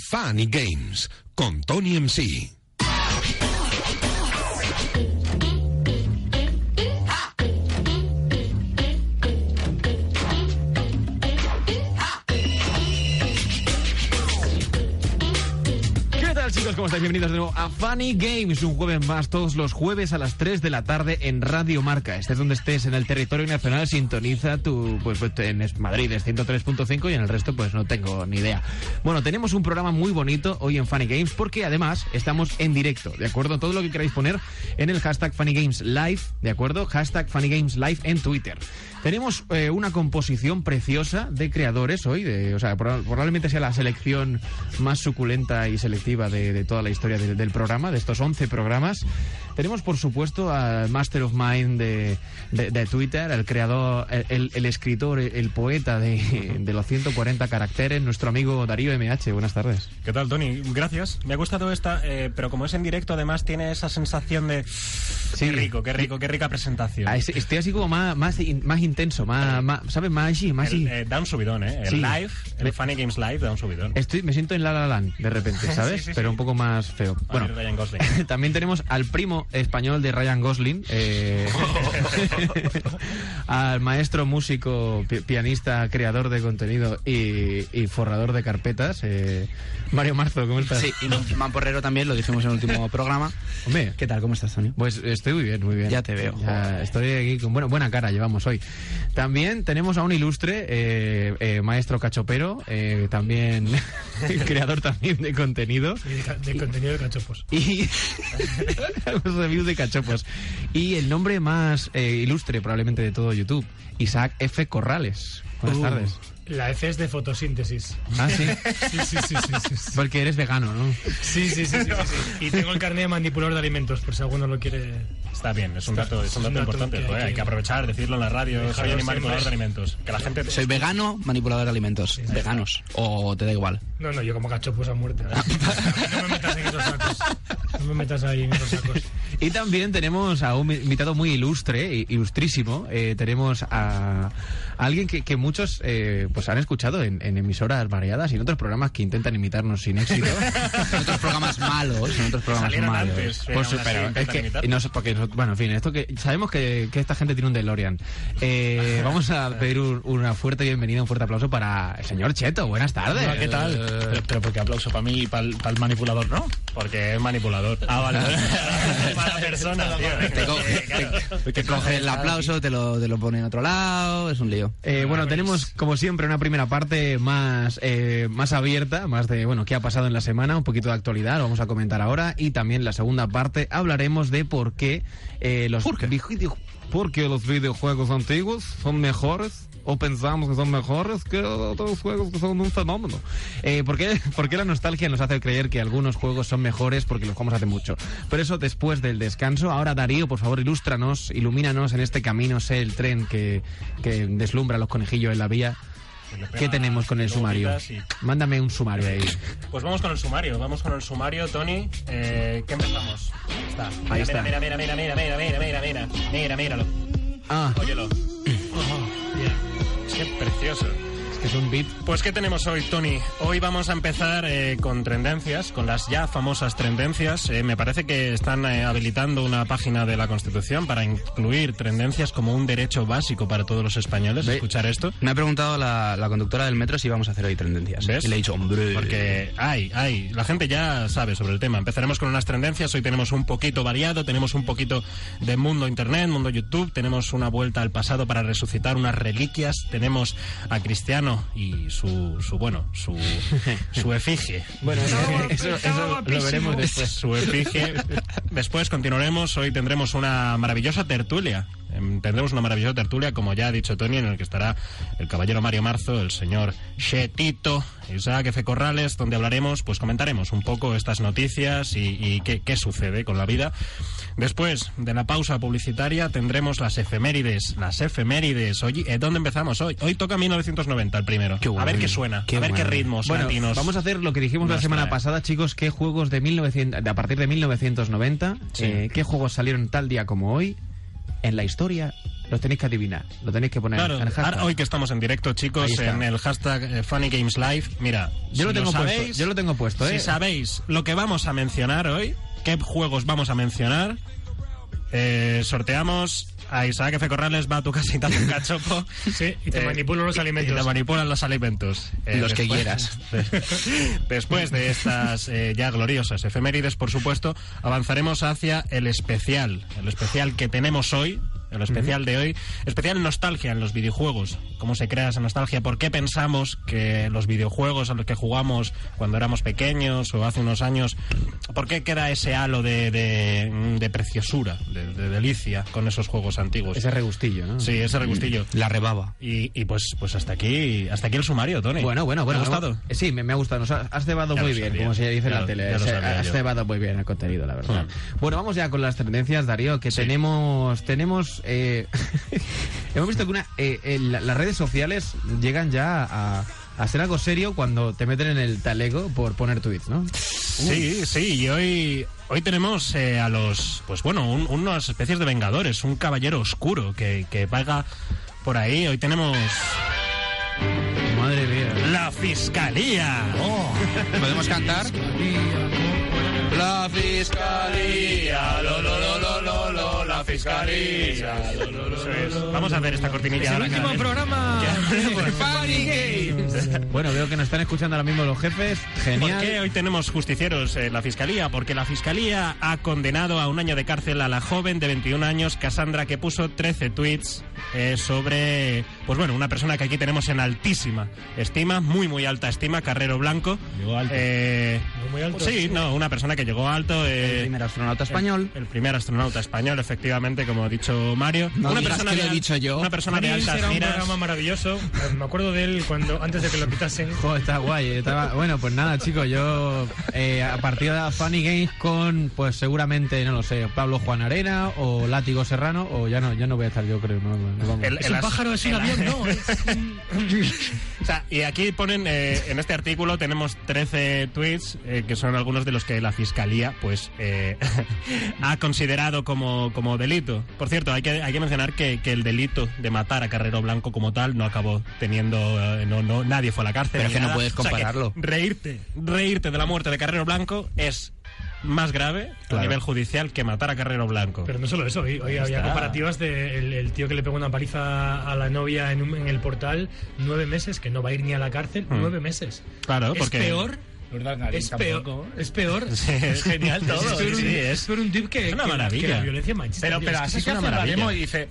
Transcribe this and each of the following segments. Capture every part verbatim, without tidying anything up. Funny Games con Tony M C. Chicos, ¿cómo estáis? Bienvenidos de nuevo a Funny Games, un jueves más, todos los jueves a las tres de la tarde en Radio Marca. Estés donde estés en el territorio nacional, sintoniza tu, pues, pues en Madrid es ciento tres punto cinco y en el resto pues no tengo ni idea. Bueno, tenemos un programa muy bonito hoy en Funny Games porque además estamos en directo, ¿de acuerdo? Todo lo que queráis poner en el hashtag Funny Games Live, ¿de acuerdo? Hashtag Funny Games Live en Twitter. Tenemos eh, una composición preciosa de creadores hoy, de, o sea, probablemente sea la selección más suculenta y selectiva de, de toda la historia de, del programa, de estos once programas. Tenemos, por supuesto, al Master of Mind de, de, de Twitter, el creador, el, el escritor, el poeta de, de los ciento cuarenta caracteres, nuestro amigo Darío M H. Buenas tardes. ¿Qué tal, Tony? Gracias. Me ha gustado esta, eh, pero como es en directo, además tiene esa sensación de... Sí. Qué rico, qué rico, qué rica presentación. Estoy así como más, más, más intenso, más, más, ¿sabes? Más así, más así. El, eh, da un subidón, ¿eh? El sí. Live, el me... Funny Games Live da un subidón. Estoy, me siento en La La Land, de repente, ¿sabes? Sí, sí, pero sí. Un poco más feo. A bueno, Ryan Gosling. También tenemos al primo español de Ryan Gosling, eh, al maestro músico, pi pianista, creador de contenido y, y forrador de carpetas, eh, Mario Marzo, ¿cómo estás? Sí, y no, mamporrero también, lo dijimos en el último programa. Hombre. ¿Qué tal? ¿Cómo estás, Tony? Pues estoy muy bien, muy bien. Ya te veo. Ya estoy aquí con bueno, buena cara, llevamos hoy. También tenemos a un ilustre eh, eh, maestro cachopero, eh, también creador también de contenido. De, de contenido de cachopos. Y los reviews de cachopos. Y el nombre más eh, ilustre probablemente de todo YouTube, Isaac F. Corrales. Buenas uh. tardes. La F es de fotosíntesis. Ah, ¿sí? Sí, sí, sí, sí, sí, sí. Porque eres vegano, ¿no? Sí, sí, sí, sí, sí, sí. Y tengo el carnet de manipulador de alimentos, por si alguno lo quiere. Está bien, es un dato, es un dato, es un dato importante, que hay, pues, que... hay que aprovechar, decirlo en la radio. Dejar soy manipulador más. De alimentos. Que la gente... Soy vegano, manipulador de alimentos. Sí, veganos. O te da igual. No, no, yo como cachopos a muerte. No me metas en esos sacos. No me metas ahí en esos sacos. Y también tenemos a un invitado muy ilustre, ilustrísimo. Eh, tenemos a alguien que, que muchos eh, pues han escuchado en, en emisoras variadas y en otros programas que intentan imitarnos sin éxito. En otros programas malos, en otros programas Salieron malos. Antes, pues, pero es que, no, porque, bueno, en fin, esto que sabemos que, que esta gente tiene un DeLorean. Eh, vamos a pedir un, una fuerte bienvenida, un fuerte aplauso para el señor Cheto. Buenas tardes. Hola, ¿qué tal? Uh, pero, pero porque aplauso para mí y para el, para el manipulador, ¿no? Porque es manipulador. Ah, vale. Persona, tío, te, co te, te coge el aplauso, te lo, te lo pone en otro lado, es un lío. Eh, bueno, tenemos como siempre una primera parte más, eh, más abierta, más de bueno, qué ha pasado en la semana, un poquito de actualidad, lo vamos a comentar ahora. Y también la segunda parte hablaremos de por qué, eh, los, ¿Por qué? porque los videojuegos antiguos son mejores. O pensamos que son mejores que otros juegos que son un fenómeno. Eh, ¿por qué, ¿Por qué la nostalgia nos hace creer que algunos juegos son mejores porque los jugamos hace mucho? Pero eso después del descanso. Ahora, Darío, por favor, ilústranos, ilumínanos en este camino, sé el tren que, que deslumbra a los conejillos en la vía. ¿Qué tenemos con el sumario? Y... Mándame un sumario ahí. Pues vamos con el sumario, vamos con el sumario, Tony. Eh, ¿Qué empezamos? Está. Ahí mira, está. Mira, mira, mira, mira, mira, mira, mira, mira, mira, míralo. Ah. Óyelo. Oh, yeah. ¡Qué precioso! Es que es un beat. Pues ¿qué tenemos hoy, Tony? Hoy vamos a empezar eh, con tendencias, con las ya famosas tendencias. Eh, me parece que están eh, habilitando una página de la Constitución para incluir tendencias como un derecho básico para todos los españoles. ¿Ve? Escuchar esto. Me ha preguntado la, la conductora del metro si íbamos a hacer hoy tendencias. ¿Ves? Y le he dicho, hombre... Porque hay, hay. La gente ya sabe sobre el tema. Empezaremos con unas tendencias. Hoy tenemos un poquito variado, tenemos un poquito de mundo internet, mundo YouTube, tenemos una vuelta al pasado para resucitar unas reliquias, tenemos a Cristiano y su, su bueno, su, su efigie. Bueno, eso, eso lo veremos después. Su efigie. Después continuaremos, hoy tendremos una maravillosa tertulia. Tendremos una maravillosa tertulia, como ya ha dicho Tony, en el que estará el caballero Mario Marzo, el señor Chetito, Isaac F. Corrales, donde hablaremos, pues comentaremos un poco estas noticias y, y qué, qué sucede con la vida. Después de la pausa publicitaria tendremos las efemérides, las efemérides. Oye, ¿dónde empezamos hoy? Hoy toca mil novecientos noventa el primero. Guay, a ver qué suena, qué a ver guay. qué ritmos bueno, latinos. Vamos a hacer lo que dijimos no la semana pasada, chicos, qué juegos de mil novecientos, a partir de mil novecientos noventa, sí. eh, qué juegos salieron tal día como hoy. en la historia, lo tenéis que adivinar, lo tenéis que poner claro, en el hashtag. Ahora, hoy que estamos en directo, chicos, en el hashtag eh, Funny Games Live, mira, yo, si lo, tengo lo, sabéis, puesto, yo lo tengo puesto, ¿eh? Si sabéis lo que vamos a mencionar hoy, qué juegos vamos a mencionar, eh, sorteamos... A Isaac F. Corrales va a tu casita con cachopo. Sí, y te eh, manipulan los alimentos. Y te manipulan los alimentos. Eh, los después, que quieras. Después de estas eh, ya gloriosas efemérides, por supuesto, avanzaremos hacia el especial. El especial que tenemos hoy, el especial uh-huh. de hoy. Especial nostalgia en los videojuegos. ¿Cómo se crea esa nostalgia? ¿Por qué pensamos que los videojuegos a los que jugamos cuando éramos pequeños o hace unos años, por qué queda ese halo de, de, de preciosura, de, de delicia con esos juegos antiguos? Ese regustillo, ¿no? Sí, ese regustillo. La rebaba. Y, y pues pues hasta aquí hasta aquí el sumario, Tony. Bueno, bueno, bueno. ¿Te ha gustado? Me, sí, me, me ha gustado. Nos has cebado muy bien, sabía. Como se dice ya en la tele. Se, has cebado muy bien el contenido, la verdad. Uh-huh. Bueno, vamos ya con las tendencias, Darío, que sí. tenemos... tenemos eh, hemos visto que una, eh, eh, la, las redes sociales llegan ya a... hacer algo serio cuando te meten en el talego por poner tweets, ¿no? Sí, sí, y hoy, hoy tenemos eh, a los, pues bueno, un, unas especies de vengadores, un caballero oscuro que, que vaga por ahí. Hoy tenemos... Madre mía. La Fiscalía. Oh. ¿Podemos cantar? La Fiscalía, lo, lo, lo, lo, lo, lo, la Fiscalía. Lo, lo, lo, lo, lo. Vamos a hacer esta cortinilla. Es el último programa. Party Games. Bueno, veo que nos están escuchando ahora mismo los jefes. Genial. ¿Por qué hoy tenemos justicieros en la Fiscalía? Porque la Fiscalía ha condenado a un año de cárcel a la joven de veintiún años, Cassandra, que puso trece tweets eh, sobre, pues bueno, una persona que aquí tenemos en altísima estima, muy, muy alta estima, Carrero Blanco. Llegó alto. Eh, muy, muy alto. Sí, no, una persona que llegó alto. Eh, el primer astronauta español. El, el primer astronauta español, efectivamente, como ha dicho Mario. No, una persona que lo he dicho yo. Una persona de altas miras. Era un programa maravilloso. Me acuerdo de él cuando antes de que lo quitasen. Jo, está guay. Estaba... Bueno, pues nada, chicos, yo eh, a partir de Funny Games con, pues seguramente, no lo sé, Pablo Juan Arena o Látigo Serrano, o ya no, ya no voy a estar yo, creo. No, no, no, el, ¿Es el as... pájaro es un el... avión? No, es un... O sea, y aquí ponen, eh, en este artículo tenemos trece tweets, eh, que son algunos de los que la Fiscalía pues eh, ha considerado como, como delito. Por cierto, hay que, hay que mencionar que, que el delito de matar a Carrero Blanco como tal no acabó teniendo... Eh, no, no, nadie fue a la cárcel. Pero es que nada. No puedes compararlo. O sea, reírte, reírte de la muerte de Carrero Blanco es... más grave claro. a nivel judicial que matar a Carrero Blanco. Pero no solo eso, hoy, hoy había comparativas de el, el tío que le pegó una paliza a la novia en, un, en el portal, nueve meses, que no va a ir ni a la cárcel, hmm. nueve meses. Claro, porque... Es peor... Es peor, es peor, sí, es genial todo. Es, es, un, sí, es por un tip que es una que, maravilla. Que la violencia machista. Pero, pero así es que una maravilla. Y dice,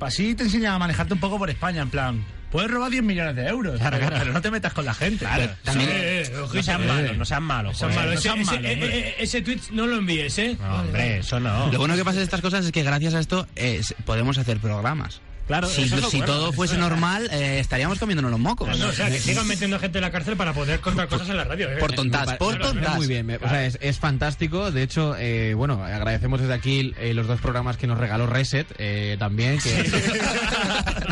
así te enseñan a manejarte un poco por España, en plan... Puedes robar diez millones de euros, claro, claro. Pero no te metas con la gente. Claro, también, sí, eh, ojo, no sean eh, malos, no sean malos. Joder, malos. Ese, no sean malos ese, eh, ese tweet no lo envíes, ¿eh? No, hombre, eso no. Lo bueno que pasa de estas cosas es que gracias a esto eh, podemos hacer programas. Claro, si si bueno, todo fuese normal, eh, estaríamos comiéndonos los mocos. No, no, o sea, que sigan metiendo gente en la cárcel para poder contar cosas en la radio. Eh. Por tontas, por tontas. Muy bien, claro. O sea, es, es fantástico. De hecho, eh, bueno, agradecemos desde aquí eh, los dos programas que nos regaló Reset eh, también, que sí.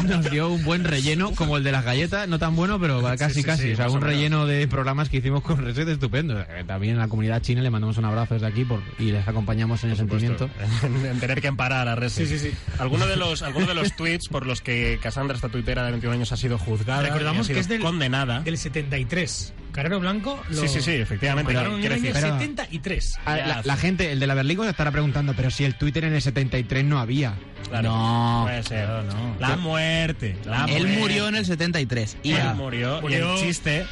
Nos dio un buen relleno, como el de las galletas, no tan bueno, pero casi, sí, sí, casi. Sí, o sea, un relleno de programas que hicimos con Reset estupendo. Eh, también a la comunidad china le mandamos un abrazo desde aquí por, y les acompañamos en por el supuesto. Sentimiento. En tener que amparar a Reset. Sí, sí, sí. Algunos de los, alguno de los tweets por los que Cassandra, esta tuitera de veintiún años, ha sido juzgada. Recordamos que es del, condenada. Del setenta y tres. Carrero Blanco lo... Sí, sí, sí, efectivamente. Claro, en el año setenta y tres. A, la, la gente, el de la Berlingo, se estará preguntando, pero si el Twitter en el setenta y tres no había. Claro, no. Puede ser, no. La muerte. La él muerte. Murió en el setenta y tres. Y él murió, murió. Y el chiste...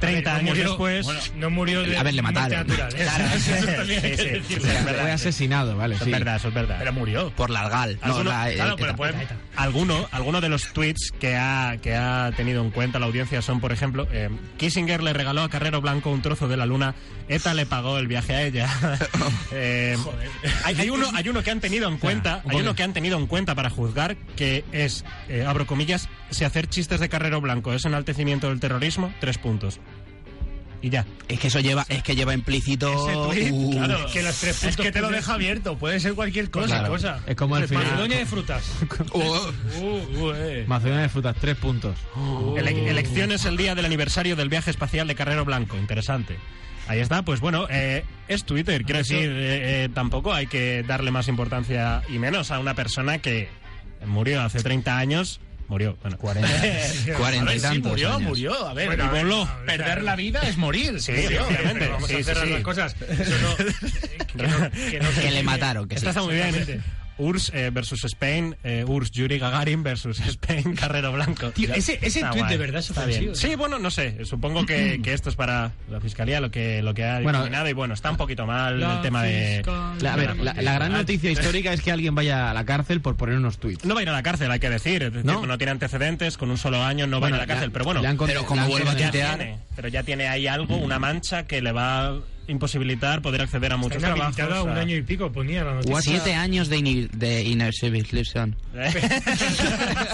treinta años murió, después... Bueno, no murió de... A ver, le mataron. Claro, eso sí, sí, sí, sí, fue asesinado, vale, eso sí. Es verdad, eso es verdad. Pero murió. Por la Algal. No, la, claro, eh, pero pueden... Alguno, alguno de los tweets que ha, que ha tenido en cuenta la audiencia son, por ejemplo, eh, Kissinger le regaló a Carrero Blanco un trozo de la luna, ETA le pagó el viaje a ella. eh, Joder. Hay, hay, uno, hay uno que han tenido en cuenta, hay uno que han tenido en cuenta para juzgar, que es, eh, abro comillas, si hacer chistes de Carrero Blanco es enaltecimiento del terrorismo, tres puntos. y ya. Es que eso lleva, es que lleva implícito. Ese tweet, uh, claro, es que los tres puntos es que te lo deja abierto, puede ser cualquier cosa. Claro, cosa. Es como al final. Macedonia de frutas. uh, uh, eh. Macedonia de frutas, tres puntos. Uh, Ele- elecciones el día del aniversario del viaje espacial de Carrero Blanco, interesante. Ahí está, pues bueno, eh, es Twitter, quiero decir, eh, eh, tampoco hay que darle más importancia y menos a una persona que murió hace treinta años. Murió, bueno, cuarenta, cuarenta y tantos. Sí, murió, años. murió. A ver, bueno, divorlo, perder la vida es morir. Sí, sí, obviamente. Vamos sí, a cerrar sí, las sí. cosas. Eso no, que, no, que, no que le mataron. Que Esta sí. está muy bien. U R S S S eh, versus Spain, eh, U R S S Yuri Gagarin versus Spain, Carrero Blanco. Tío, ese ese tuit de verdad es ofensivo. Sí, bueno, no sé, supongo que, que esto es para la fiscalía lo que, lo que ha determinado, bueno, y bueno, está un poquito mal el tema de... La, a ver, la, la gran noticia histórica es que alguien vaya a la cárcel por poner unos tuits. No va a ir a la cárcel, hay que decir, es decir ¿no? no tiene antecedentes, con un solo año no bueno, va a ir a la cárcel, la, pero bueno, con, pero como vuelva a tuitear... Pero ya tiene ahí algo, una mancha que le va... imposibilitar poder acceder a muchos trabajos. A... un año y pico ponía la noticia. O a siete años de, in- de inhabilitación.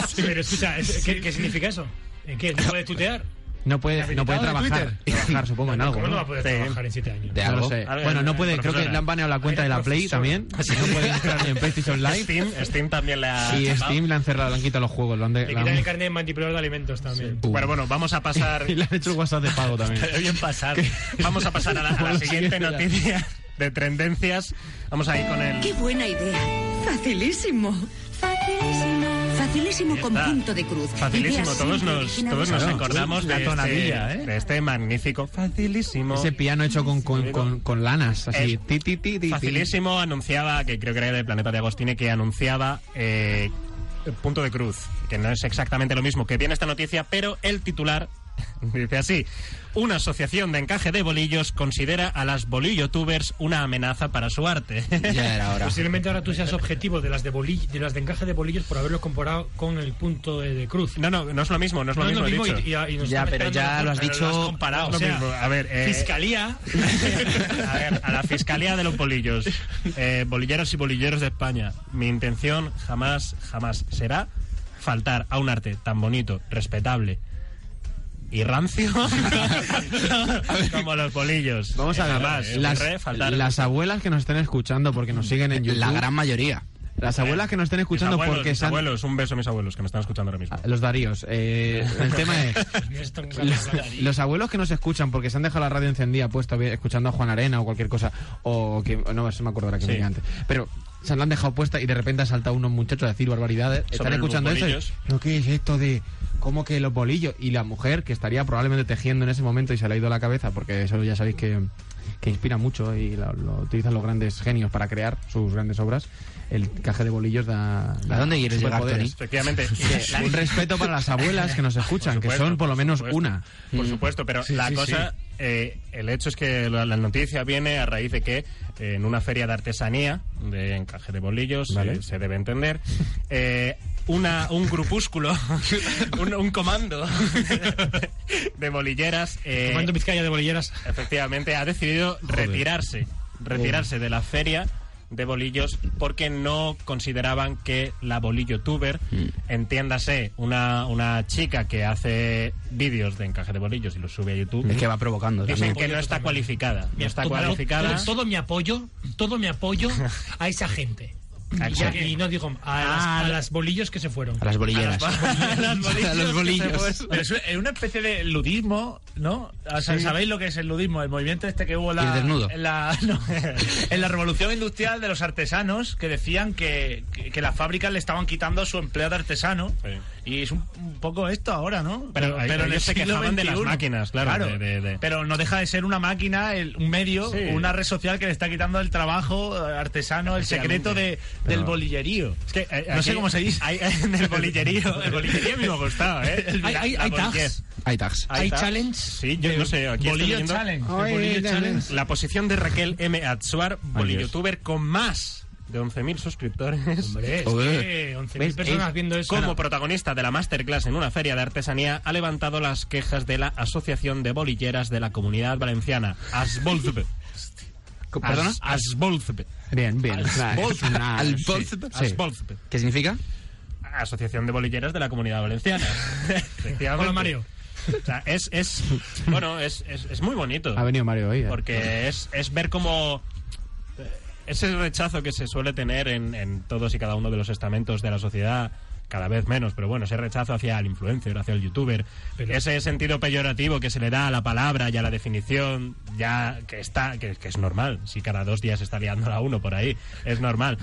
Sí, pero escucha, ¿qué, ¿qué significa eso? ¿En qué? ¿No puede tutear? No puede, no puede trabajar, trabajar, supongo, en algo. ¿Cómo no va a poder sí. trabajar en siete años? De algo. No sé. Bueno, no puede, creo que le han baneado la cuenta de la Play también. Así no puede entrar ni en PlayStation Live. Steam, Steam también le ha... Sí, Steam le han cerrado, le han quitado los juegos. Le han de, le quitan han... el carnet de manipulado de alimentos también. Sí. Bueno, bueno, vamos a pasar... Y le han hecho el WhatsApp de pago también. Está bien pasar. Vamos a pasar a la, a la siguiente noticia de tendencias. Vamos ahí con el... ¡Qué buena idea! ¡Facilísimo! ¡Facilísimo! Facilísimo con punto de cruz. Facilísimo, todos nos, todos nos acordamos de, tonadilla, este, ¿eh? de este magnífico facilísimo. Ese piano hecho con, con, con, con lanas, así. Ti, ti, ti, ti, facilísimo anunciaba, que creo que era de Planeta de Agostini, que anunciaba eh, punto de cruz, que no es exactamente lo mismo que viene esta noticia, pero el titular dice así: una asociación de encaje de bolillos considera a las bolillotubers una amenaza para su arte. Ya era hora. Posiblemente ahora tú seas objetivo de las de, boli- de las de encaje de bolillos por haberlo comparado con el punto de, de cruz. No, no, no es lo mismo, no es lo no mismo, es lo mismo dicho. Y, y, y ya, pero ya lo has dicho, lo has comparado. O sea, a ver, eh, fiscalía. A ver, a la fiscalía de los bolillos, eh, bolilleros y bolilleros de España. Mi intención jamás, jamás será faltar a un arte tan bonito, respetable y rancio como los bolillos. Vamos a ver, más, las, las abuelas que nos estén escuchando, porque nos siguen en YouTube, la gran mayoría. Las abuelas que nos estén escuchando, abuelos, porque... Mis abuelos, un beso a mis abuelos que nos están escuchando ahora mismo. Los Daríos. Eh, el tema es... los, los abuelos que nos escuchan porque se han dejado la radio encendida puesta, escuchando a Juan Arena o cualquier cosa, o que... No, eso me acordará que sí. me diga antes. Pero se la han dejado puesta y de repente han saltado unos muchachos a decir barbaridades. Están escuchando eso y, ¿pero qué es esto de...? ¿Cómo que los bolillos? Y la mujer que estaría probablemente tejiendo en ese momento y se le ha ido a la cabeza, porque eso ya sabéis que, que inspira mucho y lo, lo utilizan los grandes genios para crear sus grandes obras. El caje de bolillos da... da ¿A dónde quieres llegar, Tony? Efectivamente. Que, un respeto para las abuelas que nos escuchan, supuesto, que son por lo menos supuesto. una. Por supuesto, pero sí, la sí, cosa... Sí. Eh, el hecho es que la, la noticia viene a raíz de que eh, en una feria de artesanía, de encaje de bolillos, ¿vale? eh, se debe entender... Eh, Una, un grupúsculo, un, un comando de bolilleras. Eh, comando Vizcaya de bolilleras. Efectivamente, ha decidido Joder. retirarse, retirarse Joder. de la feria de bolillos porque no consideraban que la bolillotuber, mm. entiéndase, una, una chica que hace vídeos de encaje de bolillos y los sube a YouTube. Es que va provocando. Dicen que no está también. cualificada. No está todo, cualificada. Todo, todo mi apoyo, todo mi apoyo a esa gente. Y, y no digo a, ah, las, a las bolillos que se fueron. A las bolilleras. A las bolillos. A los bolillos. Pero es una especie de ludismo, ¿no? O sea, sí. ¿Sabéis lo que es el ludismo? El movimiento este que hubo la, en, la, no, en la revolución industrial de los artesanos, que decían que, que, que las fábricas le estaban quitando su empleo de artesano. Sí. Y es un, un poco esto ahora, ¿no? Pero, pero, pero ellos se quejaban de las máquinas, claro. claro de, de, de. Pero no deja de ser una máquina, el, un medio, sí. una red social que le está quitando el trabajo artesano, el secreto de... Pero... del bolillerío. Es que eh, no aquí, sé cómo se dice. Hay, del bolillerío. El bolillerío a mí me ha gustado, ¿eh? El, hay, hay, hay, tags, hay tags. Hay tags. Hay challenge. Sí, yo de, no sé. Aquí bolillo estoy challenge. Ay, bolillo challenge. La posición de Raquel M. Atsuar, bolillotuber con más de once mil suscriptores. Hombre, es que once mil personas es, viendo eso. Como no. protagonista de la masterclass en una feria de artesanía, ha levantado las quejas de la Asociación de Bolilleras de la Comunidad Valenciana, Asbolzupe. ¿Perdona? Asbolzupe. Bien, bien. Asbolzupe. Asbolzupe. Sí. Asbolzupe. ¿Qué significa? Asociación de Bolilleras de la Comunidad Valenciana. Hola, Mario. O sea, es, es bueno, es, es, es muy bonito. Ha venido Mario hoy, ¿eh? Porque es, es ver cómo ese rechazo que se suele tener en, en todos y cada uno de los estamentos de la sociedad, cada vez menos, pero bueno, ese rechazo hacia el influencer, hacia el youtuber, pero ese sentido peyorativo que se le da a la palabra y a la definición, ya que está, que, que es normal, si cada dos días está liando a uno por ahí, es normal.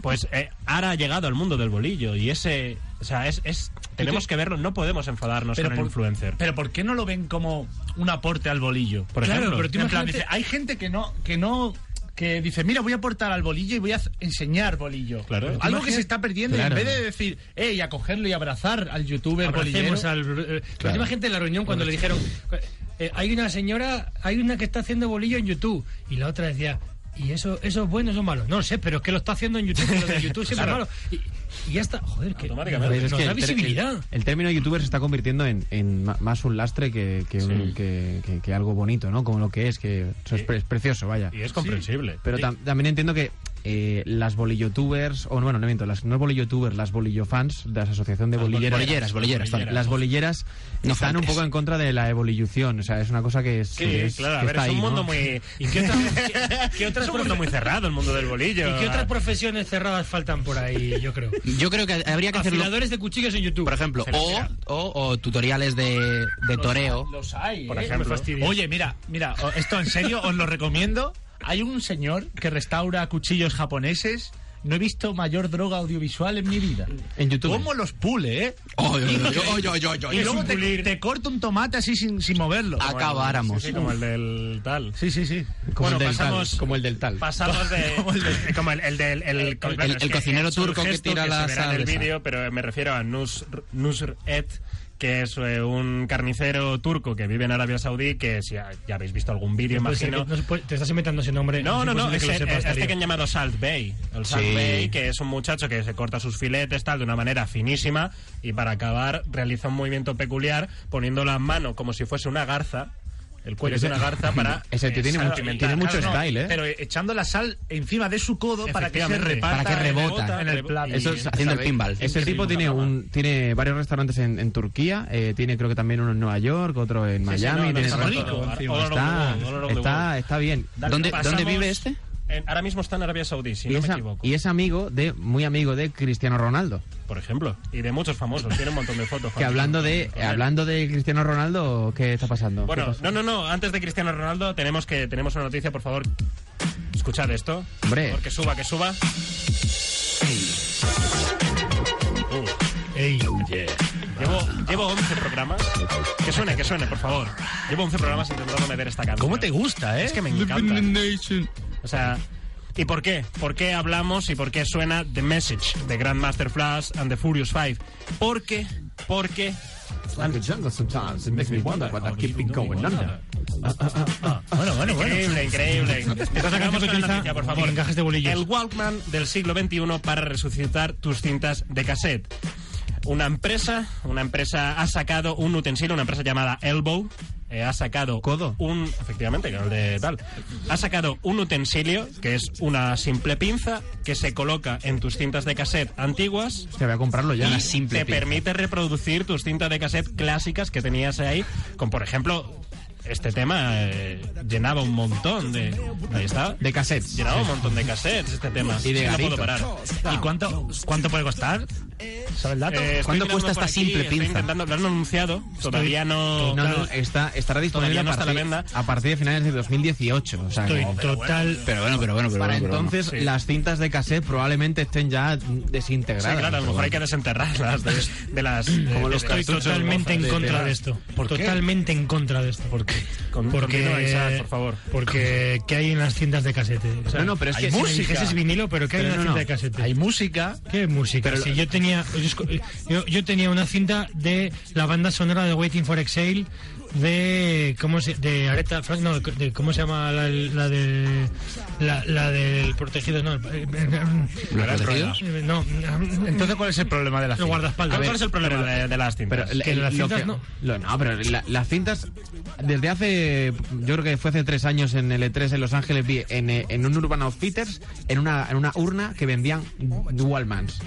Pues eh, ahora ha llegado al mundo del bolillo y ese, o sea, es, es tenemos que verlo, no podemos enfadarnos pero con por, el influencer. Pero ¿por qué no lo ven como un aporte al bolillo? Por claro, ejemplo, pero tú en plan, dice, hay gente que no, que no... que dice, mira, voy a aportar al bolillo y voy a enseñar bolillo. Claro. Algo imaginas? Que se está perdiendo. Claro. En vez de decir, eh, y a cogerlo y abrazar al youtuber bolillero. Al, eh, claro. La misma gente en la reunión cuando bueno, le dijeron, eh, hay una señora, hay una que está haciendo bolillo en YouTube. Y la otra decía, ¿y eso, eso es bueno o eso es malo? No lo sé, pero es que lo está haciendo en YouTube, lo de YouTube siempre claro. Es malo. Y, y ya está, joder, que automáticamente es que la visibilidad. El, el término youtuber se está convirtiendo en, en más un lastre que, que, sí. un, que, que, que algo bonito, ¿no? Como lo que es, que eso es, pre, es precioso, vaya. Y es comprensible. Sí. Pero tam, también entiendo que eh, las bolillotubers, o bueno, no miento, las no bolillotubers, las bolillofans de la asociación de bolilleras. Bolilleras, bolilleras, bolilleras las bolilleras no están fantes. Un poco en contra de la evolución, o sea, es una cosa que es. Sí, que es, claro, que a ver, está es un ahí, mundo ¿no? muy. ¿Y qué otra, qué, qué otra es un mundo muy cerrado, el mundo del bolillo. ¿Y qué otras profesiones cerradas faltan por ahí, yo creo? Yo creo que habría que hacer afiladores de cuchillos en YouTube, por ejemplo, o, o, o tutoriales de, de toreo. Los hay, por ejemplo. Oye, mira, mira, esto en serio os lo recomiendo. Hay un señor que restaura cuchillos japoneses. No he visto mayor droga audiovisual en mi vida. En YouTube. ¿Cómo los pule, eh? Oh, yo, yo, yo, yo, yo, y yo, luego te, te corto un tomate así sin, sin moverlo. Acabáramos. Sí, sí, como el del tal. Sí, sí, sí. Como bueno, el del pasamos, tal. Como el del tal. Pasamos de... como el del... Como el, el del... El, el, bueno, el, el cocinero el turco que tira la sal. El vídeo, pero me refiero a Nusr, Nusr Et... que es eh, un carnicero turco que vive en Arabia Saudí, que si ha, ya habéis visto algún vídeo, imagino... No puede, te estás inventando ese nombre. No, no, no, no es, que es, sepas, es este que han llamado Salt Bae. El Salt sí. Bae, que es un muchacho que se corta sus filetes, tal, de una manera finísima, y para acabar realiza un movimiento peculiar poniendo la mano como si fuese una garza. El cuello es una garza para... Ese eh, tiene mucho, tiene mucho claro, style, ¿eh? Pero echando la sal encima de su codo para que se reparta. Para que rebota en el plato. Eso es haciendo el pinball. Ese tipo tiene un tiene varios restaurantes en, en Turquía, eh, tiene creo que también uno en Nueva York, otro en Miami. Está bien. ¿Dónde, ¿Dónde vive este? Ahora mismo está en Arabia Saudí, si no me equivoco. Y es amigo de, muy amigo de Cristiano Ronaldo. Por ejemplo. Y de muchos famosos. Tiene un montón de fotos. Que hablando de, hablando de Cristiano Ronaldo, ¿qué está pasando? Bueno, pasa? no, no, no. Antes de Cristiano Ronaldo tenemos que tenemos una noticia, por favor. Escuchad esto. Hombre. Por favor, que suba, que suba. Ey. Uh. Ey. Yeah. Llevo, llevo once programas. Que suene, que suene, por favor. Llevo once programas intentando meter esta canción. ¿Cómo te gusta, eh? Es que me encanta. O sea, ¿y por qué? ¿Por qué hablamos y por qué suena The Message de Grandmaster Flash and the Furious Five? Porque, porque... Like a jungle sometimes, it makes me wonder what I keep going under. Ah, ah, ah, ah. Bueno, bueno, increíble, bueno. Increíble, increíble. Entonces acabamos con la noticia, por favor. Encajes de bolillos. El Walkman del siglo veintiuno para resucitar tus cintas de cassette. Una empresa, una empresa ha sacado un utensilio, una empresa llamada Elbow, eh, ha sacado codo, un efectivamente, de tal, ha sacado un utensilio que es una simple pinza que se coloca en tus cintas de cassette antiguas. Te voy a comprarlo ya. Una simple te pinza. Permite reproducir tus cintas de cassette clásicas que tenías ahí, con por ejemplo. Este tema eh, llenaba un montón de... Ahí está. De cassettes. Llenaba un montón de cassettes este tema. Y de garito. No puedo parar. ¿Y cuánto, cuánto puede costar? ¿Sabes el dato? Eh, ¿Cuánto cuesta esta aquí, simple pinza? Intentando, lo han anunciado. Todavía no... No, no, está, estará disponible no a, partir, la a partir de finales de dos mil dieciocho. O sea, estoy no, pero total... Bueno, pero bueno, pero bueno. Pero para bueno, entonces, bueno. Las cintas de cassette probablemente estén ya desintegradas. Sí, claro, a lo mejor bueno. Hay que desenterrarlas de, de las... De, como de, los estoy totalmente en contra de esto. Totalmente en contra de esto. ¿Por qué? Con, porque con Isaac, por favor. Porque ¿qué hay en las cintas de casete? O sea, no, no, pero es hay que música. Ese es vinilo, pero ¿qué hay pero en no, las cintas no. de casete? Hay música. ¿Qué música? Pero, si yo tenía yo, yo tenía una cinta de la banda sonora de Waiting for Exile de cómo se de Aretha Frank, no, de cómo se llama la, la de la, la del protegido, no, el, ¿la protegido? No, entonces ¿cuál es el problema de las cintas? El guardaespaldas. Ver, ¿cuál es el problema de, de las cintas? Pero el, el, las cintas que, no. Lo, no, pero la, las cintas desde hace, yo creo que fue hace tres años en el E tres en Los Ángeles, vi en, en un Urban Outfitters en una en una urna que vendían Wallmans.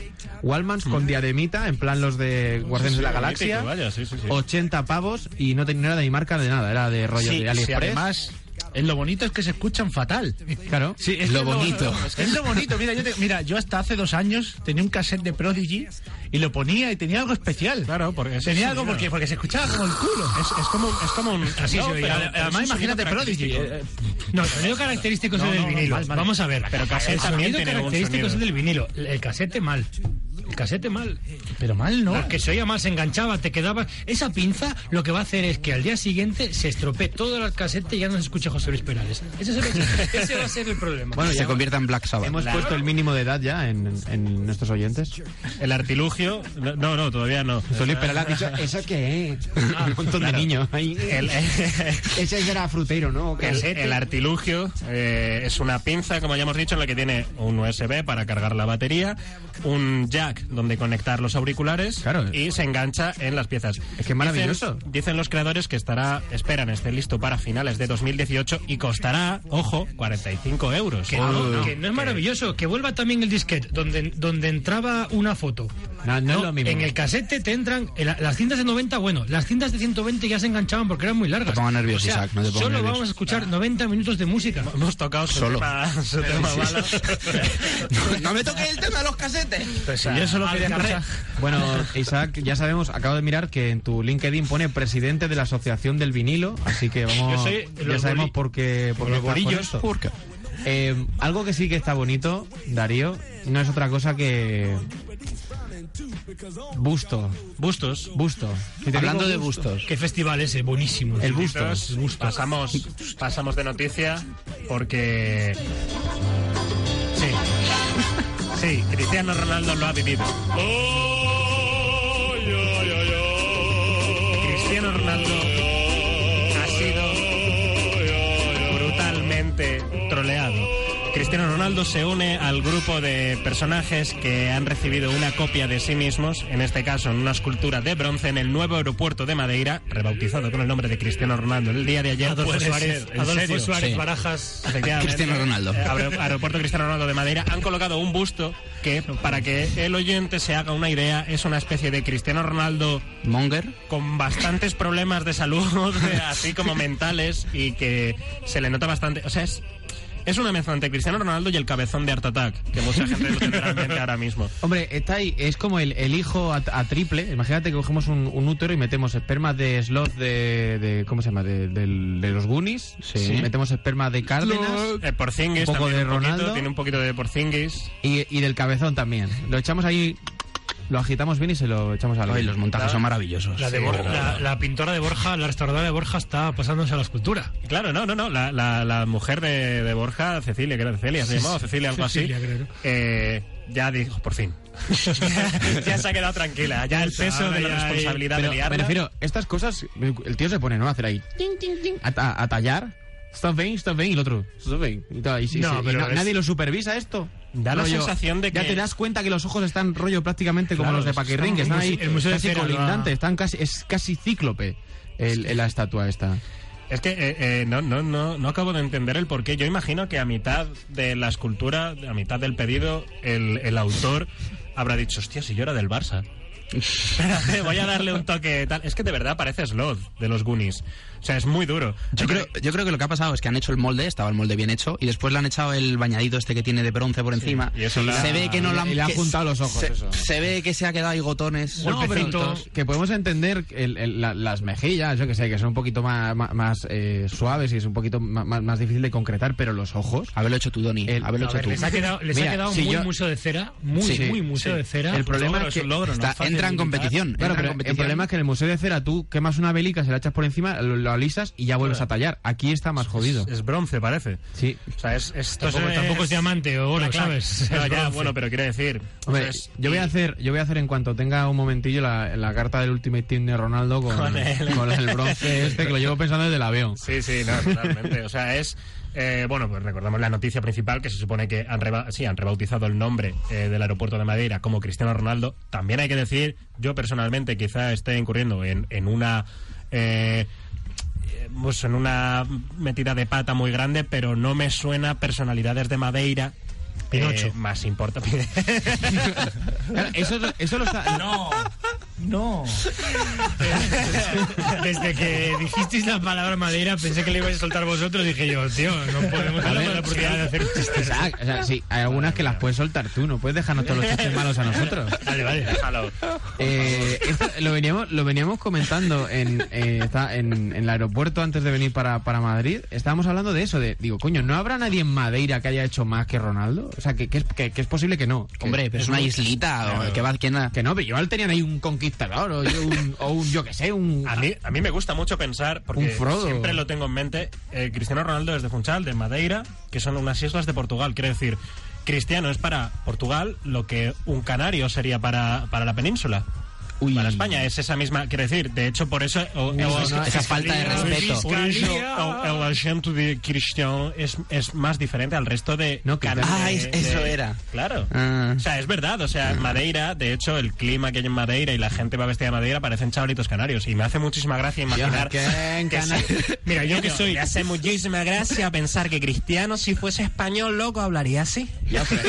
Wallmans mm. con diademita, en plan los de Guardianes sí, sí, de la Galaxia, vaya, sí, sí, sí. ochenta pavos y no tenía nada de mi marca de nada, era de rollo sí, de AliExpress. Sí, además, lo bonito es que se escuchan fatal. Claro. Sí, es lo, lo bonito. Es, que es lo bonito. Mira yo, te, mira, yo hasta hace dos años tenía un cassette de Prodigy y lo ponía y tenía algo especial. Claro, porque... Tenía algo porque, porque se escuchaba como el culo. Es, es, como, es como un... Así no, se oía. Pero, además, imagínate Prodigy. Eh, no, el sonido característico es no, el del no, vinilo. Mal, mal. Vamos a ver. Pero cassette el también sonido característico es el del vinilo. El cassette mal. El casete mal, pero mal no. Claro. Que se oía mal, se enganchaba, te quedabas. Esa pinza lo que va a hacer es que al día siguiente se estropee todo el casete y ya no se escucha José Luis Perales. Ese, se... Ese va a ser el problema. Bueno, y se convierta en Black Sabbath. Hemos claro. puesto el mínimo de edad ya en, en nuestros oyentes. El artilugio. No, no, todavía no. José Luis Perales ha dicho: ¿eso qué es? Ah, un montón claro. de niños. Ahí. El... Ese era frutero, ¿no? El, el artilugio eh, es una pinza, como ya hemos dicho, en la que tiene un U S B para cargar la batería, un jack donde conectar los auriculares claro. y se engancha en las piezas. Es que maravilloso. Dicen, dicen los creadores que estará, esperan, esté listo para finales de dos mil dieciocho y costará, ojo, cuarenta y cinco euros. Que, oh, no, no, que no es que... maravilloso. Que vuelva también el disquete donde, donde entraba una foto. No, no, no es lo mismo. En el casete te entran en la, las cintas de noventa, bueno, las cintas de ciento veinte ya se enganchaban porque eran muy largas. Te pongo nervioso, o sea, Isaac, no te pongo solo nervioso. Vamos a escuchar ah. noventa minutos de música. Hemos tocado su solo. Tema, su tema sí. no, no me toques el tema de los casetes. Pues, yo solo quería casa. Bueno, Isaac, ya sabemos, acabo de mirar que en tu LinkedIn pone presidente de la Asociación del Vinilo, así que vamos, ya sabemos por qué, por los bolillos. Eh, algo que sí que está bonito, Darío, no es otra cosa que... Bustos. Bustos. Bustos. Hablando de bustos. ¿Qué festival ese? Buenísimo. El Bustos. Bustos. Pasamos, pasamos de noticia porque... Sí. Sí, Cristiano Ronaldo lo ha vivido. Oh, yeah, yeah, yeah. Cristiano Ronaldo ha sido brutalmente troleado. Cristiano Ronaldo se une al grupo de personajes que han recibido una copia de sí mismos, en este caso en una escultura de bronce en el nuevo aeropuerto de Madeira, rebautizado con el nombre de Cristiano Ronaldo el día de ayer. Adolfo Suárez, Adolfo Suárez sí. Barajas, Cristiano Ronaldo. Eh, aeropuerto Cristiano Ronaldo de Madeira. Han colocado un busto que, para que el oyente se haga una idea, es una especie de Cristiano Ronaldo monger con bastantes problemas de salud, así como mentales, y que se le nota bastante. O sea, es... Es una mezcla entre Cristiano Ronaldo y el cabezón de Art Attack, que mucha gente lo tendrá en mente ahora mismo. Hombre, está ahí, es como el, el hijo a, a triple. Imagínate que cogemos un, un útero y metemos espermas de Sloth de, de... ¿Cómo se llama? De, de, de los Goonies. Sí. ¿Sí? Metemos espermas de Cárdenas. El Porzingis, un poco de un Ronaldo. Poquito, tiene un poquito de Porzingis. Y, y del cabezón también. Lo echamos ahí... Lo agitamos bien y se lo echamos a la... Y los montajes la, son maravillosos. La, de Borja, sí, la, la pintora de Borja, la restauradora de Borja está pasándose a la escultura. Claro, no, no, no. La, la, la mujer de, de Borja, Cecilia, que era Cecilia, se llamaba Cecilia, algo así. Cecilia, creo. Eh, ya dijo, por fin. ya, ya se ha quedado tranquila. Ya el peso de la responsabilidad pero, de liarla. Me refiero, estas cosas, el tío se pone, ¿no? A hacer ahí, a, a tallar. Está bien, está bien, y el otro, está bien. Y tal, y, y, no, y, pero y, es... ¿Nadie lo supervisa esto? Da la rollo, sensación de que... Ya te das cuenta que los ojos están rollo prácticamente claro, como los de Paquirrín, que están ahí el museo casi colindante, están casi, es casi cíclope el, el, la estatua esta. Es que eh, eh, no, no, no, no acabo de entender el porqué. Yo imagino que a mitad de la escultura, a mitad del pedido, el, el autor habrá dicho, hostia, si yo era del Barça. Espérate, voy a darle un toque tal. Es que de verdad parece Sloth de los Goonies. O sea, es muy duro. Yo creo, yo creo que lo que ha pasado es que han hecho el molde, estaba el molde bien hecho, y después le han echado el bañadito este que tiene de bronce por encima. Sí, y eso la, se ve que no la, y le han juntado los ojos. Se, eso. se ve que se ha quedado ahí gotones. No, pero que podemos entender el, el, la, las mejillas, yo que sé, que son un poquito más, más, más eh, suaves y es un poquito más, más difícil de concretar, pero los ojos. Haberlo hecho tú, Doni. El, haberlo hecho ver, tú. Les ha quedado, les Mira, ha quedado si muy yo, museo de cera. Muy, sí, muy museo sí. de cera. El problema es que logro, está. entra en competición. Claro, pero el problema es que en el museo de cera tú quemas una velica, se la echas por encima, lo, lo alisas y ya vuelves a tallar. Aquí está más jodido. Es, es bronce, parece. Sí. O sea, es, es, tampoco, es tampoco es diamante o oro, ¿sabes? Pero ya, bueno, pero quiero decir... Hombre, entonces, yo, voy a hacer, yo voy a hacer en cuanto tenga un momentillo la, la carta del Ultimate Team de Ronaldo con, con, el... con el bronce este, que lo llevo pensando desde el avión. Sí, sí, no, totalmente. O sea, es... Eh, bueno, pues recordamos la noticia principal, que se supone que han, reba sí, han rebautizado el nombre eh, del aeropuerto de Madeira como Cristiano Ronaldo. También hay que decir, yo personalmente quizá esté incurriendo en, en una eh, pues en una metida de pata muy grande, pero no me suena personalidades de Madeira. Pinocho. Eh, más importa. Claro, eso, eso lo está... No, no. Desde que dijisteis la palabra Madeira, pensé que le ibais a soltar vosotros. Dije yo, tío, no podemos darle ver, la oportunidad sí. de hacer chistes. Exacto. O sea, sí, hay algunas que las puedes soltar tú. No puedes dejarnos todos los chistes malos a nosotros. Vale, vale, déjalo. Eh, esto lo, veníamos, lo veníamos comentando en, eh, está en, en el aeropuerto antes de venir para, para Madrid. Estábamos hablando de eso, de digo, coño, ¿no habrá nadie en Madeira que haya hecho más que Ronaldo? O sea, que, que, es, que, que es posible que no. Que, Hombre, pero es una un... islita. Claro. O que, va, que, na... que no, pero igual tenían ahí un conquistador o, yo, un, o un, yo que sé, un... A mí, a mí me gusta mucho pensar, porque siempre lo tengo en mente, eh, Cristiano Ronaldo es de Funchal, de Madeira, que son unas islas de Portugal. Quiero decir, Cristiano es para Portugal lo que un canario sería para, para la península. Uy. Para España es esa misma, quiero decir, de hecho por eso o, Uy, o, esa, esa falta de respeto por eso, el acento de Cristiano es, es más diferente al resto de no, que ah, de, eso de, era claro, ah. o sea, es verdad, o sea, ah. Madeira, de hecho el clima que hay en Madeira y la gente va vestida de Madeira parecen chavalitos canarios y me hace muchísima gracia imaginar Dios, que, que sí. Mira, yo que soy me hace muchísima gracia pensar que Cristiano si fuese español, loco, hablaría así. Ya, pues,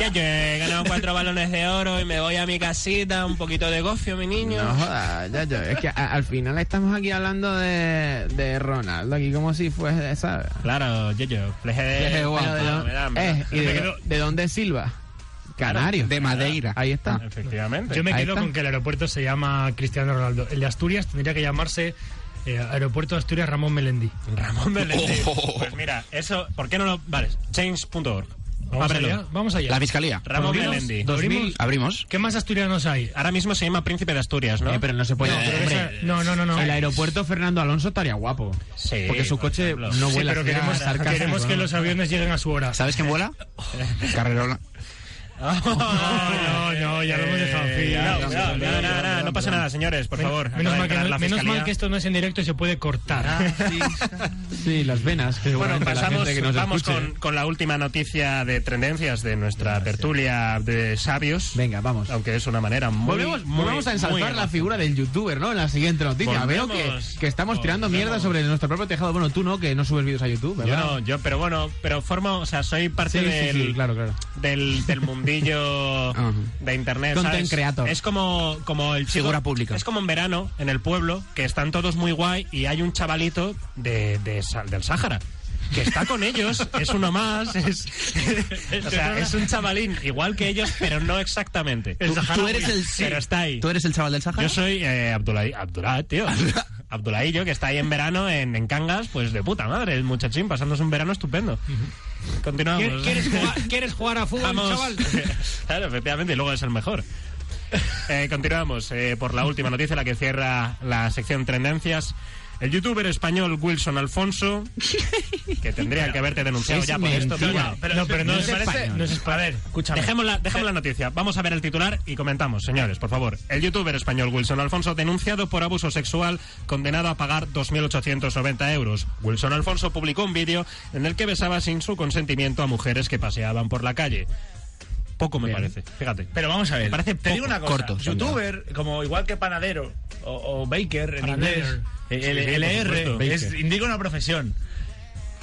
ya yo he ganado cuatro balones de oro y me voy a mi casita un poquito de gofio, mi niño. No jodas, ya, ya, es que a, al final estamos aquí hablando de, de Ronaldo, aquí como si fuese, ¿sabes? Claro, yo, yo, fleje de guapo. ¿De dónde es Silva? Canario. De Madeira. Ahí está. Efectivamente. Yo me quedo con que el aeropuerto se llama Cristiano Ronaldo. El de Asturias tendría que llamarse... Eh, aeropuerto de Asturias Ramón Melendi. Ramón Melendi. Oh. Pues mira, eso, ¿por qué no lo...? Vale, change punto org. Vamos allá, vamos allá. La Fiscalía. Ramón Melendi. ¿Abrimos? Abrimos. ¿Qué más asturianos hay? Ahora mismo se llama Príncipe de Asturias, ¿no? Eh, pero no se puede... No, esa, no, no, no, no. El aeropuerto Fernando Alonso estaría guapo. Sí. Porque su por coche ejemplo. no vuela. Sí, pero queremos, queremos que los aviones lleguen a su hora. ¿Sabes quién vuela? Carrero Blanco. No, no, no, ya lo hemos dejado. Sí, ya, no, ya, no, no, no, no, no pasa nada, señores, por menos, favor. Menos mal, que, la menos mal que esto no es en directo y se puede cortar. Ah, sí. Sí, las venas. Que bueno, pasamos, la gente vamos con, con la última noticia de tendencias de nuestra Gracias. tertulia de sabios. Venga, vamos. Aunque es una manera muy... Volvemos, muy, volvemos a ensalzar la figura del youtuber, ¿no? En la siguiente noticia. Volvemos, Veo que, que estamos volvemos. tirando mierda sobre nuestro propio tejado. Bueno, tú no, que no subes vídeos a YouTube, ¿verdad? Yo no, yo, pero bueno, pero formo, o sea, soy parte sí, del, sí, sí, claro, claro. del, del mundo. de internet, ¿sabes? Es como, como el chico, figura pública. Es como en verano, en el pueblo, que están todos muy guay y hay un chavalito de, de, de, del Sáhara que está con ellos, es uno más, es, o sea, es un chavalín igual que ellos, pero no exactamente. El Sahara, tú eres el sí, pero está ahí. ¿Tú eres el chaval del Sahara? Yo soy eh, Abdulai, Abdulai, tío. Abdulaillo, que está ahí en verano en, en Cangas, pues de puta madre, el muchachín, pasándose un verano estupendo. Continuamos. ¿Quieres jugar, ¿quieres jugar a fútbol, Vamos. chaval? Claro, efectivamente, y luego es el mejor. Eh, continuamos eh, por la última noticia, la que cierra la sección Tendencias. El youtuber español Wilson Alfonso, que tendría pero, que haberte denunciado ya por mentira. esto. Pero, pero, no, pero no, no es español. No es a ver, escúchame. Dejemos la, dejemos la noticia. Vamos a ver el titular y comentamos, señores, por favor. El youtuber español Wilson Alfonso, denunciado por abuso sexual, condenado a pagar dos mil ochocientos noventa euros. Wilson Alfonso publicó un vídeo en el que besaba sin su consentimiento a mujeres que paseaban por la calle. Poco me Bien. parece, fíjate. Pero vamos a ver, me parece poco, te digo una cosa, corto, youtuber, ya. como igual que panadero o, o baker en Panadero. inglés, el, el, el L R, es, indica una profesión.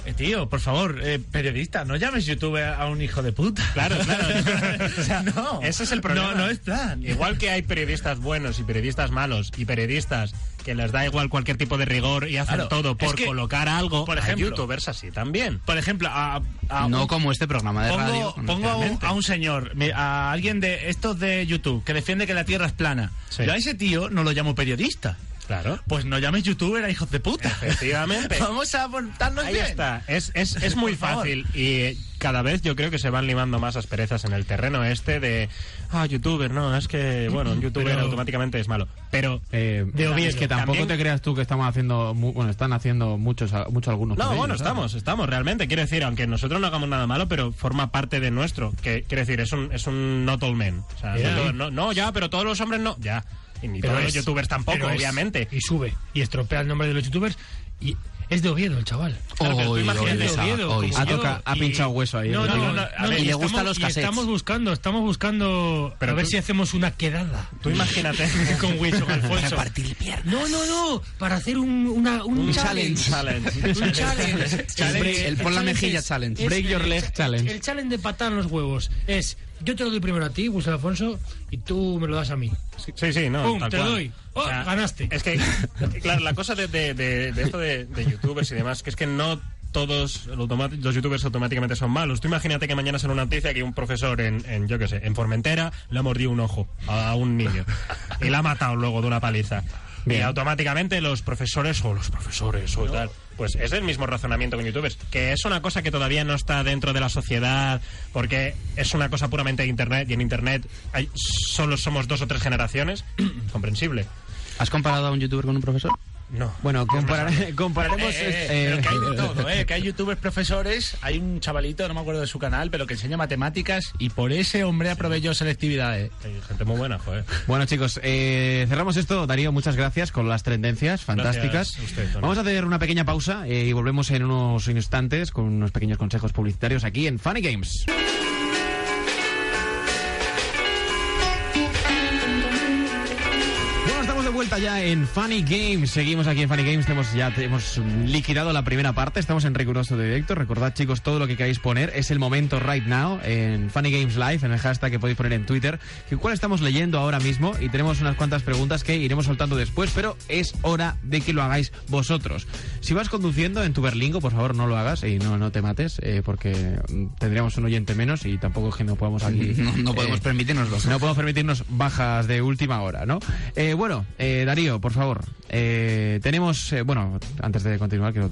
Eh, tío, por favor, eh, periodista, no llames youtuber a un hijo de puta. Claro, claro. O sea, no. Ese es el problema. No, no es plan. Igual que hay periodistas buenos y periodistas malos y periodistas que les da igual cualquier tipo de rigor y hacen claro, todo por es que, colocar algo, por ejemplo, a youtubers así también. Por ejemplo, a... a no un, como este programa de pongo, radio. Pongo a un, a un señor, a alguien de estos de YouTube, que defiende que la Tierra es plana. Sí. Yo a ese tío no lo llamo periodista. Claro. Pues no llames youtuber a hijos de puta. Efectivamente. Vamos a portarnos bien. Ahí está. Es, es, es muy fácil. Y cada vez yo creo que se van limando más asperezas en el terreno este de, ah, youtuber, no, es que, bueno, un youtuber pero, automáticamente es malo, pero... Eh, de obvio, es que tampoco también... te creas tú que estamos haciendo, mu bueno, están haciendo muchos, muchos algunos... No, ellos, bueno, ¿sabes? estamos, estamos, realmente, quiero decir, aunque nosotros no hagamos nada malo, pero forma parte de nuestro, que quiero decir, es un, es un not all men, o sea, yeah. todo, no, no, ya, pero todos los hombres no, ya, y ni pero todos es, los youtubers tampoco, obviamente. Es, y sube, y estropea el nombre de los youtubers, y... Es de Oviedo el chaval. Claro, oy, tú imagínate oy, Oviedo, oy. Ha, toca, ha pinchado hueso ahí. No, no, no, no, a no, ver, y le gustan los cassettes. Estamos buscando, estamos buscando pero a ver tú, si hacemos una quedada. Tú imagínate con Wilson Alfonso. Para partir piernas. No, no, no. Para hacer un, una, un, un challenge. challenge. un challenge. challenge. El, break, el por el la mejilla es, challenge. Es, break your leg challenge. El challenge de patar los huevos es... Yo te lo doy primero a ti, Wilson Alfonso, y tú me lo das a mí. Sí, sí, no. Pum, tal te cual. doy. Oh, o sea, ganaste. Es que, claro, la cosa de, de, de, de esto de, de youtubers y demás, que es que no todos los youtubers automáticamente son malos. Tú imagínate que mañana sale una noticia que un profesor en, en, yo qué sé, en Formentera le ha mordido un ojo a un niño y la ha matado luego de una paliza. Bien. Y automáticamente los profesores o los profesores o no. tal... Pues es el mismo razonamiento con youtubers, que es una cosa que todavía no está dentro de la sociedad, porque es una cosa puramente de internet, y en internet hay, solo somos dos o tres generaciones, comprensible. ¿Has comparado a un youtuber con un profesor? No. Bueno, comparar, compararemos... Eh, eh, eh, eh. Pero que hay de todo, ¿eh? Que hay youtubers profesores, hay un chavalito, no me acuerdo de su canal, pero que enseña matemáticas y por ese hombre aprobé yo selectividades. Hay gente muy buena, joder. Bueno, chicos, eh, cerramos esto. Darío, muchas gracias con las tendencias fantásticas. A usted, vamos a hacer una pequeña pausa eh, y volvemos en unos instantes con unos pequeños consejos publicitarios aquí en Funny Games. Vuelta ya en Funny Games, seguimos aquí en Funny Games, hemos, ya hemos liquidado la primera parte, estamos en riguroso de directo, recordad chicos, todo lo que queráis poner es el momento right now en Funny Games Live, en el hashtag que podéis poner en Twitter, el cual estamos leyendo ahora mismo y tenemos unas cuantas preguntas que iremos soltando después, pero es hora de que lo hagáis vosotros. Si vas conduciendo en tu berlingo, por favor no lo hagas y no, no te mates, eh, porque tendríamos un oyente menos y tampoco es que no podamos aquí... No, no podemos eh, permitirnoslo. No podemos permitirnos bajas de última hora, ¿no? Eh, bueno... Eh, Eh, Darío, por favor, eh, tenemos, eh, bueno, antes de continuar, que lo,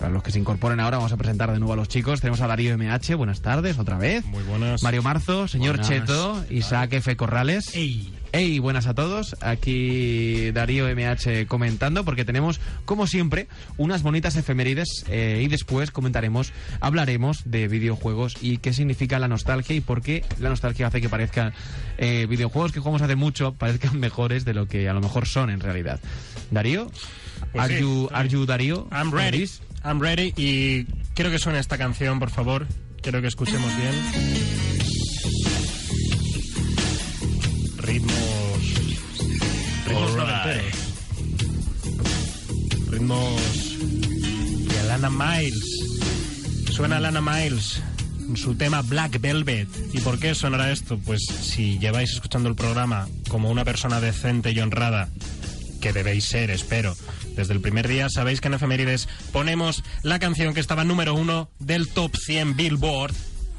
para los que se incorporen ahora vamos a presentar de nuevo a los chicos, tenemos a Darío M H, buenas tardes, otra vez. Muy buenas. Mario Marzo, señor buenas. Cheto, Isaac F. Corrales. Ey. Ey, buenas a todos, aquí Darío M H comentando, porque tenemos, como siempre, unas bonitas efemérides eh, y después comentaremos, hablaremos de videojuegos y qué significa la nostalgia y por qué la nostalgia hace que parezcan eh, videojuegos que jugamos hace mucho, parezcan mejores de lo que a lo mejor son en realidad. Darío, pues are, sí, you, are you Darío? I'm ready, ¿Eres? I'm ready y quiero que suene esta canción, por favor, quiero que escuchemos bien. Ritmos... Ritmos noventeros. Ritmos... de Alana Miles. Suena Alana Miles en su tema Black Velvet. ¿Y por qué sonará esto? Pues si lleváis escuchando el programa como una persona decente y honrada, que debéis ser, espero, desde el primer día, sabéis que en Efemérides ponemos la canción que estaba número uno del Top cien Billboard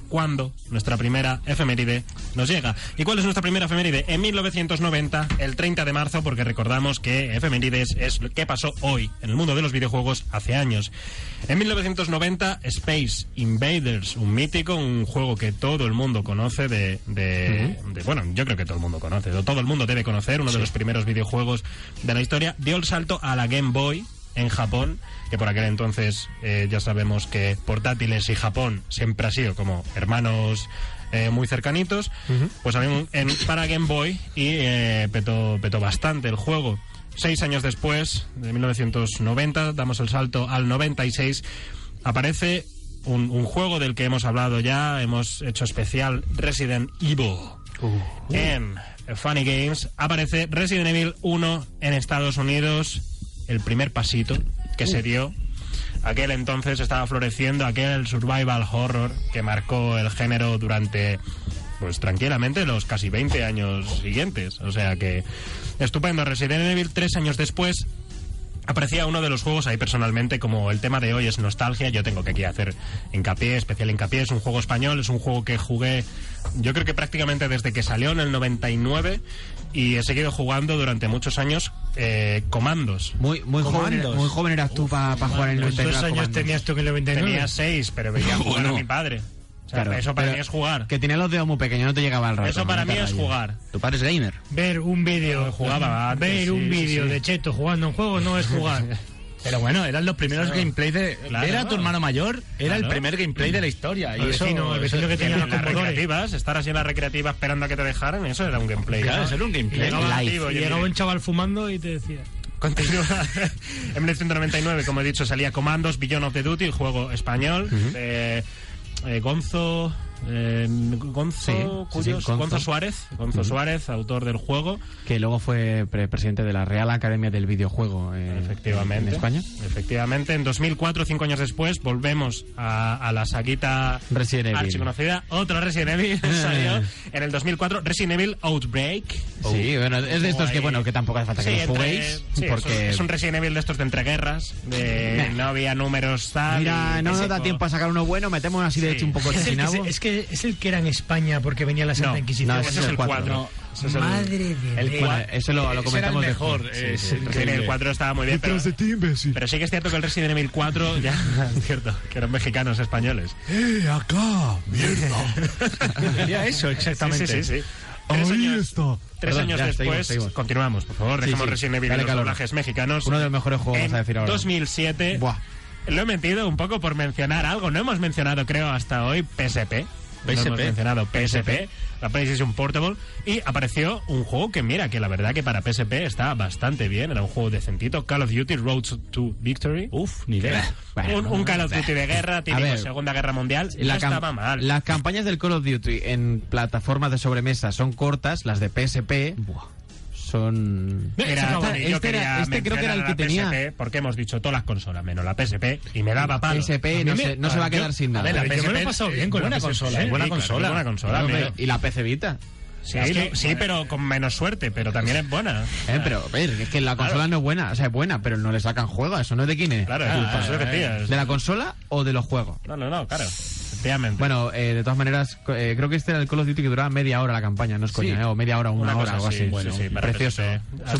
cuando nuestra primera efeméride nos llega. ¿Y cuál es nuestra primera efeméride? En mil novecientos noventa, el treinta de marzo, porque recordamos que efemérides es lo que pasó hoy en el mundo de los videojuegos hace años. En mil novecientos noventa, Space Invaders, un mítico, un juego que todo el mundo conoce de... de, uh-huh. de bueno, yo creo que todo el mundo conoce, todo el mundo debe conocer, uno sí. de los primeros videojuegos de la historia, dio el salto a la Game Boy en Japón, que por aquel entonces eh, ya sabemos que portátiles y Japón siempre ha sido como hermanos eh, muy cercanitos, uh-huh. pues había un, en, para Game Boy y eh, petó, petó bastante el juego. Seis años después, de mil novecientos noventa, damos el salto al noventa y seis, aparece un, un juego del que hemos hablado ya, hemos hecho especial, Resident Evil. Uh-huh. En Funny Games aparece Resident Evil uno en Estados Unidos, el primer pasito que uh. se dio. Aquel entonces estaba floreciendo aquel survival horror que marcó el género durante, pues tranquilamente, los casi veinte años siguientes. O sea que, estupendo. Resident Evil, tres años después, aparecía uno de los juegos ahí personalmente, como el tema de hoy es nostalgia, yo tengo que aquí hacer hincapié, especial hincapié, es un juego español, es un juego que jugué, yo creo que prácticamente desde que salió en el noventa y nueve, y he seguido jugando durante muchos años, eh, Commandos. Muy, muy, Commandos. Joven, muy joven eras tú para pa jugar en el noventa y nueve. ¿Cuántos años tenías tú en el noventa y nueve? Tenía seis, pero veía jugar bueno. a mi padre. O sea, claro, eso para mí es jugar. Que tenía los dedos muy pequeños, no te llegaba al rato. Eso para mí es jugar. ¿Tu padre es gamer? Ver un vídeo jugaba antes, ver sí, un vídeo sí. de Cheto jugando un juego no es jugar. Pero bueno, eran los primeros claro. gameplays de... Claro. Era tu hermano mayor, era claro. el primer gameplay de la historia. El vecino, el vecino que tenía las recreativas, estar así en la recreativa esperando a que te dejaran, eso era un gameplay. Claro, ¿no? Eso era un gameplay. Llegaba, activo, llegaba un chaval fumando y te decía... Continúa. En mil novecientos noventa y nueve, como he dicho, salía Commandos, Beyond of the Duty, el juego español, uh-huh. de eh, Gonzo... Eh, Gonzo, sí, cuyos, sí, sí, Gonzo. Gonzo Suárez, Gonzo uh-huh. Suárez, autor del juego, que luego fue pre- presidente de la Real Academia del Videojuego eh, efectivamente, en España. Efectivamente, en dos mil cuatro, cinco años después, volvemos a, a la saguita archiconocida, otro Resident Evil salió en el dos mil cuatro, Resident Evil Outbreak. Oh. Sí, bueno, es de estos que bueno que tampoco hace falta sí, que los juguéis sí, porque... Es un Resident Evil de estos de entreguerras, de no había números tal. Mira, no nos da tiempo a sacar uno bueno, metemos así de sí. hecho un poco de chinabo. Es que es el que era en España porque venía la Santa no, Inquisición. No, ese es el cuatro. No, es el, madre de el cuatro. Eso lo, lo comentamos era el mejor. Sí, eh, sí, el, el, el cuatro estaba muy bien. Pero, ti, pero sí que es cierto que el Resident Evil cuatro, ya es cierto, que eran mexicanos españoles. ¡Eh, acá! ¡Mierda! Ya eso, exactamente. Sí, sí, sí. sí. Tres Ahí años, está. Tres Perdón, años ya, después, seguimos, seguimos. Continuamos, por favor, dejemos sí, sí. Resident Evil en los doblajes mexicanos. Uno de los mejores juegos, vamos a decir ahora. dos mil siete. Buah. Lo he mentido un poco por mencionar algo. No hemos mencionado, creo, hasta hoy, P S P. No hemos mencionado P S P, la PlayStation Portable, y apareció un juego que, mira, que la verdad que para P S P está bastante bien, era un juego decentito, Call of Duty Road to Victory. Uf, ni idea. Bueno, un, un Call of Duty de guerra, tipo Segunda Guerra Mundial, la no cam- estaba mal. Las campañas del Call of Duty en plataformas de sobremesa son cortas, las de P S P... Buah. Son... Era, esta, yo este era, este creo que era el que tenía P S P, porque hemos dicho todas las consolas menos la P S P y me daba palo. P S P no, me, se, no a se va a quedar yo, sin nada. A ver, la P S P me lo he pasado bien con buena la consola, buena sí, consola, claro, buena consola. Pero, y la P C Vita. Sí, es que, sí, pero con menos suerte, pero también es buena. Eh, pero, a ver, es que la consola claro. no es buena, o sea, es buena, pero no le sacan juego, eso no es de quién es. Claro, ah, es de, eh, ¿de la consola o de los juegos? No, no, no, claro. Bueno, eh, de todas maneras, eh, creo que este era el Call of Duty que duraba media hora la campaña, no es coña, sí. eh, o media hora, una, una hora, algo así. Sí, bueno, sí, sí, precioso.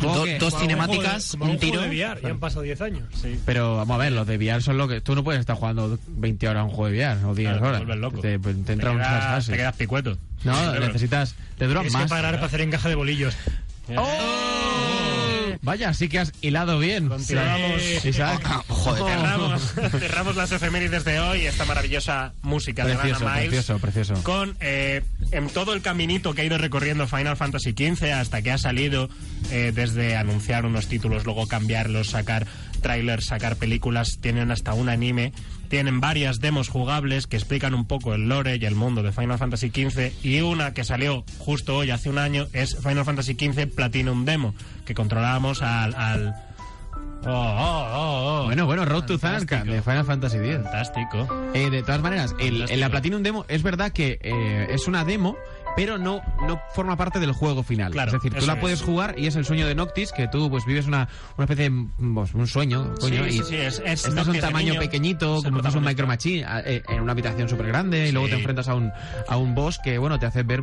Do, que, dos cinemáticas, un, un, un tiro. De V R, ya han pasado diez años. Sí. Pero vamos a ver, los de V R son lo que. Tú no puedes estar jugando veinte horas a un juego de V R o diez claro, horas. Te, loco. te, te, te entra te queda, un Te quedas picueto. No, sí, necesitas. Te duran más. Tienes que parar para hacer encaje de bolillos. ¡Oh! Vaya, sí que has hilado bien. Continuamos. Sí. Isaac. Joder. Cerramos, cerramos las efemérides de hoy, esta maravillosa música precioso, de Alana Miles. Precioso, precioso. Con eh, en todo el caminito que ha ido recorriendo Final Fantasy quince hasta que ha salido, eh, desde anunciar unos títulos, luego cambiarlos, sacar trailers, sacar películas, tienen hasta un anime, tienen varias demos jugables que explican un poco el lore y el mundo de Final Fantasy quince, y una que salió justo hoy, hace un año, es Final Fantasy quince Platinum Demo, que controlábamos al... al... Oh, oh, oh, oh. Bueno, bueno, Road Fantástico. To Zanarkand de Final Fantasy X. Fantástico. Eh, de todas maneras, el, en la Platinum Demo es verdad que eh, es una demo, pero no, no forma parte del juego final. Claro, es decir, tú la es. puedes jugar y es el sueño de Noctis, que tú pues vives una, una especie de pues, un sueño. Coño, sí, y sí, sí, es, es estás en un tamaño niño, pequeñito, como si es un micro machín, en una habitación súper grande, sí. y luego te enfrentas a un, a un boss que, bueno, te hace ver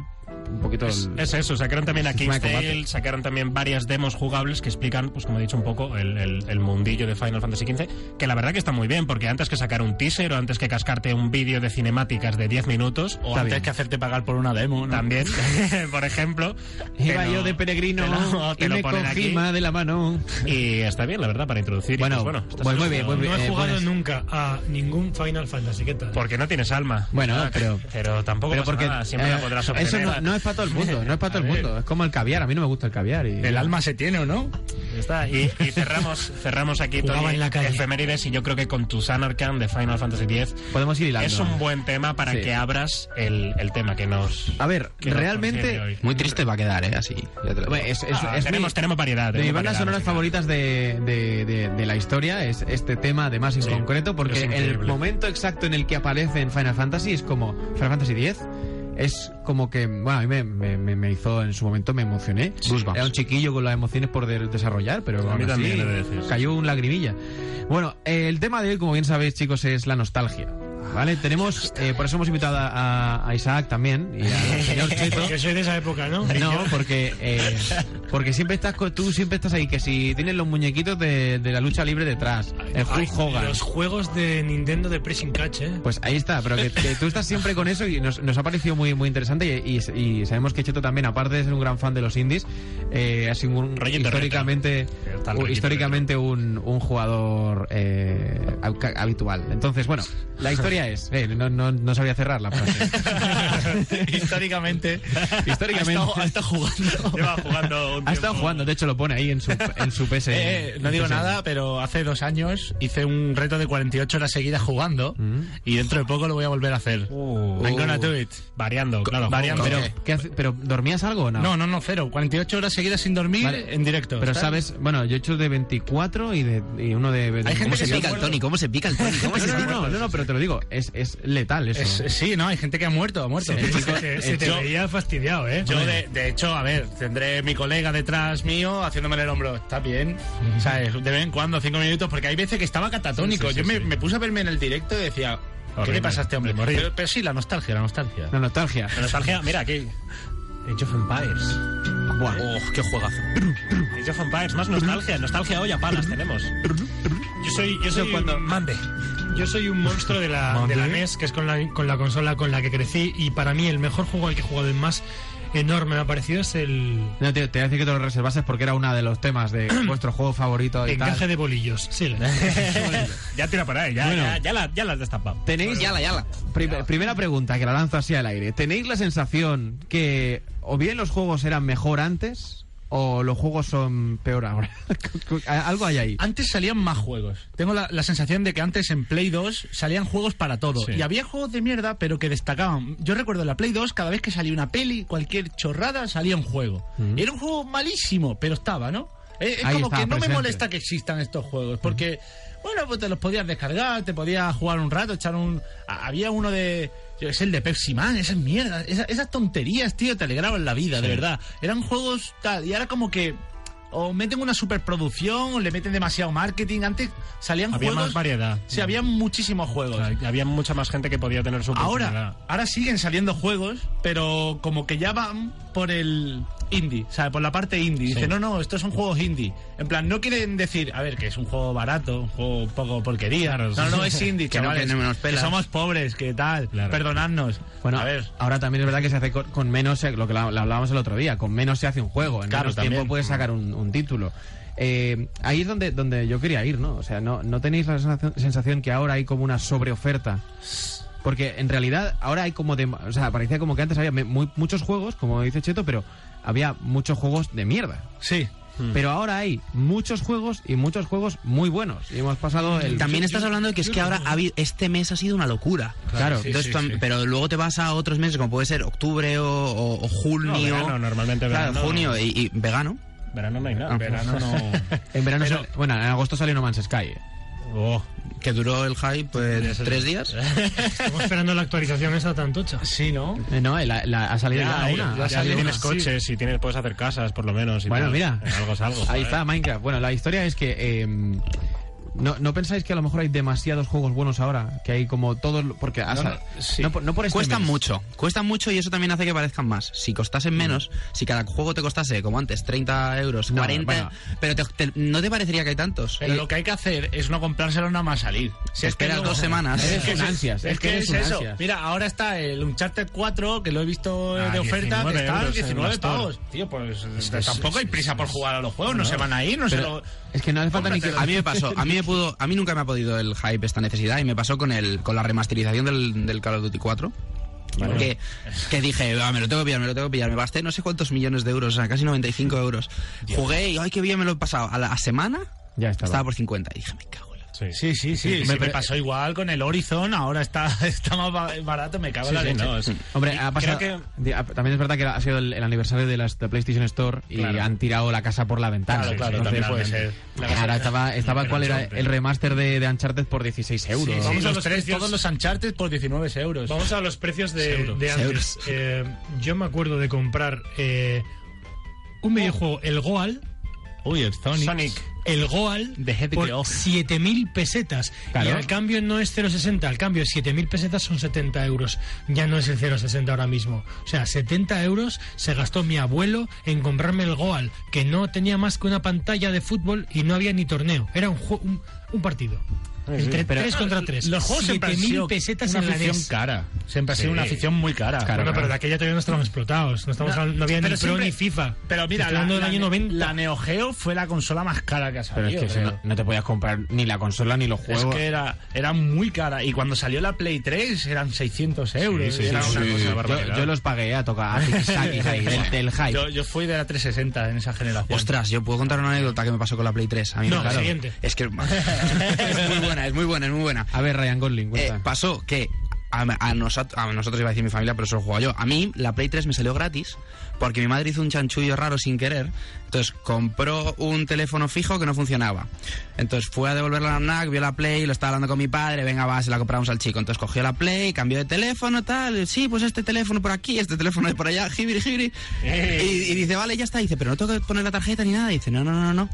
un poquito... Es, el, es eso, sacaron también a King's Tale, sacaron también varias demos jugables que explican, pues como he dicho un poco, el, el, el mundillo de Final Fantasy quince, que la verdad que está muy bien, porque antes que sacar un teaser o antes que cascarte un vídeo de cinemáticas de diez minutos... O antes bien. que hacerte pagar por una demo, ¿no? También, por ejemplo... Iba no, yo de peregrino te lo, te y lo me ponen aquí de la mano. Y está bien, la verdad, para introducir. Bueno, pues, bueno pues muy bien, muy bien. No he jugado eh, nunca a ningún Final Fantasy, ¿qué tal? Porque no tienes alma. Bueno, ah, pero... Pero tampoco pero pasa porque, nada, siempre eh, la podrás obtener. Eso no, no es para todo el mundo, no es para todo el mundo. Es como el caviar, a mí no me gusta el caviar. Y... El alma se tiene, ¿o no? Está, y, y cerramos cerramos aquí, Tony, efemérides, y yo creo que con tu Zanarkand de Final Fantasy X podemos ir hilando. Es un buen tema para sí. que abras el, el tema que nos... A ver, realmente... Muy triste va a quedar, ¿eh? Así. Es, es, ah, es tenemos, mi, tenemos variedad. Tenemos mi banda sonora favoritas de, de, de, de la historia es este tema, además en sí, concreto, porque el momento exacto en el que aparece en Final Fantasy es como Final Fantasy X. Es como que, bueno, a mí me, me, me hizo, en su momento me emocioné. Sí, era un chiquillo con las emociones por de, desarrollar, pero a mí aún así, también cayó un lagrimilla. Bueno, eh, el tema de hoy, como bien sabéis, chicos, es la nostalgia. Vale, tenemos, eh, por eso hemos invitado a, a Isaac también y al señor Cheto. Porque soy de esa época, ¿no? No, porque eh, porque siempre estás tú siempre estás ahí, que si tienes los muñequitos de, de la lucha libre detrás, el Hulk Hogan. Los juegos de Nintendo de Pressing Catch, ¿eh? Pues ahí está, pero que, que tú estás siempre con eso y nos, nos ha parecido muy, muy interesante y, y, y sabemos que Cheto también, aparte de ser un gran fan de los indies, eh, ha sido un, históricamente, un, históricamente un, un jugador eh, habitual. Entonces, bueno, la historia es... Eh, no, no, no sabía cerrar la frase. Históricamente. Históricamente. Ha estado jugando. Lleva jugando un ha estado jugando, de hecho lo pone ahí en su, en su P S. Eh, no digo P S. Nada, pero hace dos años hice un reto de cuarenta y ocho horas seguidas jugando mm. y dentro de poco lo voy a volver a hacer. Uh, I'm gonna do it. Variando, claro. Variando. Pero, ¿qué hace, ¿Pero dormías algo o no? No, no, no, cero. cuarenta y ocho horas seguidas sin dormir, vale, en directo. Pero sabes, bueno, yo he hecho de veinticuatro y, de, y uno de... de Hay gente que se pica el Tony, ¿cómo se pica el Tony? ¿Cómo se no, no, no, no, no, pero te lo digo, es, es letal eso. Es, sí, no, hay gente que ha muerto, ha muerto. Sí, se, se, se te yo, veía fastidiado, ¿eh? Yo, de, de hecho, a ver, tendré mi colega detrás mío haciéndome el hombro. ¿Está bien? Mm-hmm. ¿Sabes? De vez en cuando, cinco minutos, porque hay veces que estaba catatónico. Sí, sí, yo sí, me, sí. me puse a verme en el directo y decía... Horrible. ¿Qué le pasa a este hombre? Pero, pero sí, la nostalgia, la nostalgia. La nostalgia. La nostalgia, mira aquí. Age of Empires. Buah, oh, qué juegazo. Age of Empires, más nostalgia. Nostalgia hoy a palas tenemos. Yo soy... Yo soy cuando... Mande. Yo soy un monstruo de la, de la N E S, que es con la, con la consola con la que crecí, y para mí el mejor juego al que he jugado, el más enorme me ha parecido, es el... No, te, te voy a decir que te lo reservases porque era uno de los temas de vuestro juego favorito y encaje tal. De bolillos, sigue. Ya tira para ahí, ya, bueno, ya, ya, la, ya la has destapado. Tenéis... Yala, yala. Prim- primera pregunta, que la lanzo así al aire. ¿Tenéis la sensación que o bien los juegos eran mejor antes... o los juegos son peor ahora? Algo hay ahí. Antes salían más juegos. Tengo la, la sensación de que antes en Play dos salían juegos para todo. Sí. Y había juegos de mierda, pero que destacaban. Yo recuerdo en la Play dos, cada vez que salía una peli, cualquier chorrada, salía un juego. Mm-hmm. Era un juego malísimo, pero estaba, ¿no? Es, es como que no presente. Me molesta que existan estos juegos, porque, mm-hmm, bueno, pues te los podías descargar, te podías jugar un rato, echar un... Había uno de... Es el de Pepsi Man, esas mierdas, esas, esas tonterías, tío, te alegraban la vida, sí, de verdad. Eran juegos tal, y ahora como que o meten una superproducción o le meten demasiado marketing. Antes salían había juegos... Había más variedad. Sí, había muchísimos juegos. O sea, había mucha más gente que podía tener su ahora, ahora siguen saliendo juegos, pero como que ya van por el indie, o sea, por la parte indie. Sí. Dicen, no, no, estos son juegos indie. En plan, no quieren decir, a ver, que es un juego barato, un juego un poco porquería. Claro, no, no, es indie, que, chavales, no, que, no que somos pobres, que tal, claro, perdonadnos. Bueno, a ver, ahora también es verdad que se hace con, con menos, lo que la, la hablábamos el otro día, con menos se hace un juego. En claro, menos tiempo puedes sacar un, un título. Eh, ahí es donde, donde yo quería ir, ¿no? O sea, ¿no, no tenéis la sensación que ahora hay como una sobreoferta? Porque en realidad ahora hay como... De, o sea, parecía como que antes había muy, muchos juegos, como dice Cheto, pero había muchos juegos de mierda. Sí. Hmm. Pero ahora hay muchos juegos y muchos juegos muy buenos. Y hemos pasado el... También estás hablando de que es que ahora ha habido, este mes ha sido una locura. Claro, sí, entonces, sí, tú, sí. Pero luego te vas a otros meses, como puede ser octubre o, o, o junio. No, verano, normalmente verano. Claro, junio y, y vegano. Verano no hay nada. Ah, verano no... En verano... Pero... sal... Bueno, en agosto salió No Man's Sky. Oh. Que duró el hype, pues, tres días. Estamos esperando la actualización esa tan tocha. Sí, ¿no? Eh, no, la, la, ha salido ya, ya una. Ya ha salido tienes una, coches sí. y tienes, puedes hacer casas, por lo menos. Y bueno, tal. Mira. Algo es algo. Ahí está, Minecraft. Bueno, la historia es que... Eh, ¿No, ¿No pensáis que a lo mejor hay demasiados juegos buenos ahora? Que hay como todos... Porque no, no, sí. no, no por este Cuestan mes. mucho. Cuestan mucho y eso también hace que parezcan más. Si costasen mm. menos, si cada juego te costase, como antes, treinta euros, no, cuarenta... Bueno. Pero te, te, no te parecería que hay tantos. Pero y... lo que hay que hacer es no comprárselo nada más salir. Si esperas no, dos semanas... Es que es, ansias, es, es, que es eso. Ansias. Mira, ahora está el Uncharted cuatro, que lo he visto ah, de oferta, que está a diecinueve pavos. Tío, pues es, es, tampoco hay prisa por jugar a los juegos. No, no se van a ir, no se lo... Es que no hace falta ni que... A mí me pasó, a mí me Pudo, a mí nunca me ha podido el hype, esta necesidad, y me pasó con el con la remasterización del, del Call of Duty cuatro. Vale. Que, que dije, ah, me lo tengo que pillar, me lo tengo que pillar. Me gasté no sé cuántos millones de euros, o sea, casi noventa y cinco euros. Dios. Jugué y, ay, qué bien me lo he pasado. A la semana ya estaba. estaba por cincuenta. Y dije, me cago en la... Sí, sí, sí. sí, sí me, me pasó igual con el Horizon, ahora está, está más barato, me cago en sí, la sí, leche. No, sí. Hombre, ha pasado, que... también es verdad que ha sido el, el aniversario de la de PlayStation Store y claro. han tirado la casa por la ventana. Claro, claro, entonces, también puede ser. Ahora estaba, estaba ¿cuál era? El remaster de, de Uncharted por dieciséis euros. Sí, sí, vamos sí, a los precios... Todos los Uncharted por diecinueve euros. Vamos a los precios de, de antes. Eh, yo me acuerdo de comprar eh, un videojuego, el Goal. Uy, el Sonic. Sonic. el Goal de por siete mil pesetas. Claro. Y al cambio no es cero sesenta, al cambio siete mil pesetas son setenta euros. Ya no es el cero sesenta ahora mismo. O sea, setenta euros se gastó mi abuelo en comprarme el Goal, que no tenía más que una pantalla de fútbol y no había ni torneo. Era un, ju- un, un partido. Entre tres contra tres. Los juegos siempre han sido pesetas una en afición la cara. Siempre ha sido sí. una afición muy cara. Claro, bueno, pero de aquella todavía no estábamos explotados. No, estamos no, hablando, no había ni siempre, Pro ni FIFA. Pero mira, la, del la, año noventa. La Neo Geo fue la consola más cara que ha salido. Pero es que no, no te podías comprar ni la consola ni los juegos. Es que era, era muy cara. Y cuando salió la Play tres eran seiscientos euros. Sí, sí, era sí, una sí. cosa barbaridad. Yo, yo los pagué a tocar del hype. Yo, yo fui de la trescientos sesenta en esa generación. Ostras, yo puedo contar una anécdota que me pasó con la Play tres. A mí no, claro. Siguiente. Es que es muy buena. Es muy buena, es muy buena. A ver, Ryan Gosling, cuenta. Eh, pasó que a, a, nosot- a nosotros, iba a decir mi familia, pero solo jugaba yo. A mí la Play tres me salió gratis porque mi madre hizo un chanchullo raro sin querer. Entonces compró un teléfono fijo que no funcionaba. Entonces fue a devolverla a la N A C, vio la Play, lo estaba hablando con mi padre, venga va, se la compramos al chico. Entonces cogió la Play, cambió de teléfono, tal, sí, pues este teléfono por aquí, este teléfono de por allá, jibiri, jibiri. Y, y dice, vale, ya está. Y dice, pero no tengo que poner la tarjeta ni nada. Y dice, no, no, no, no.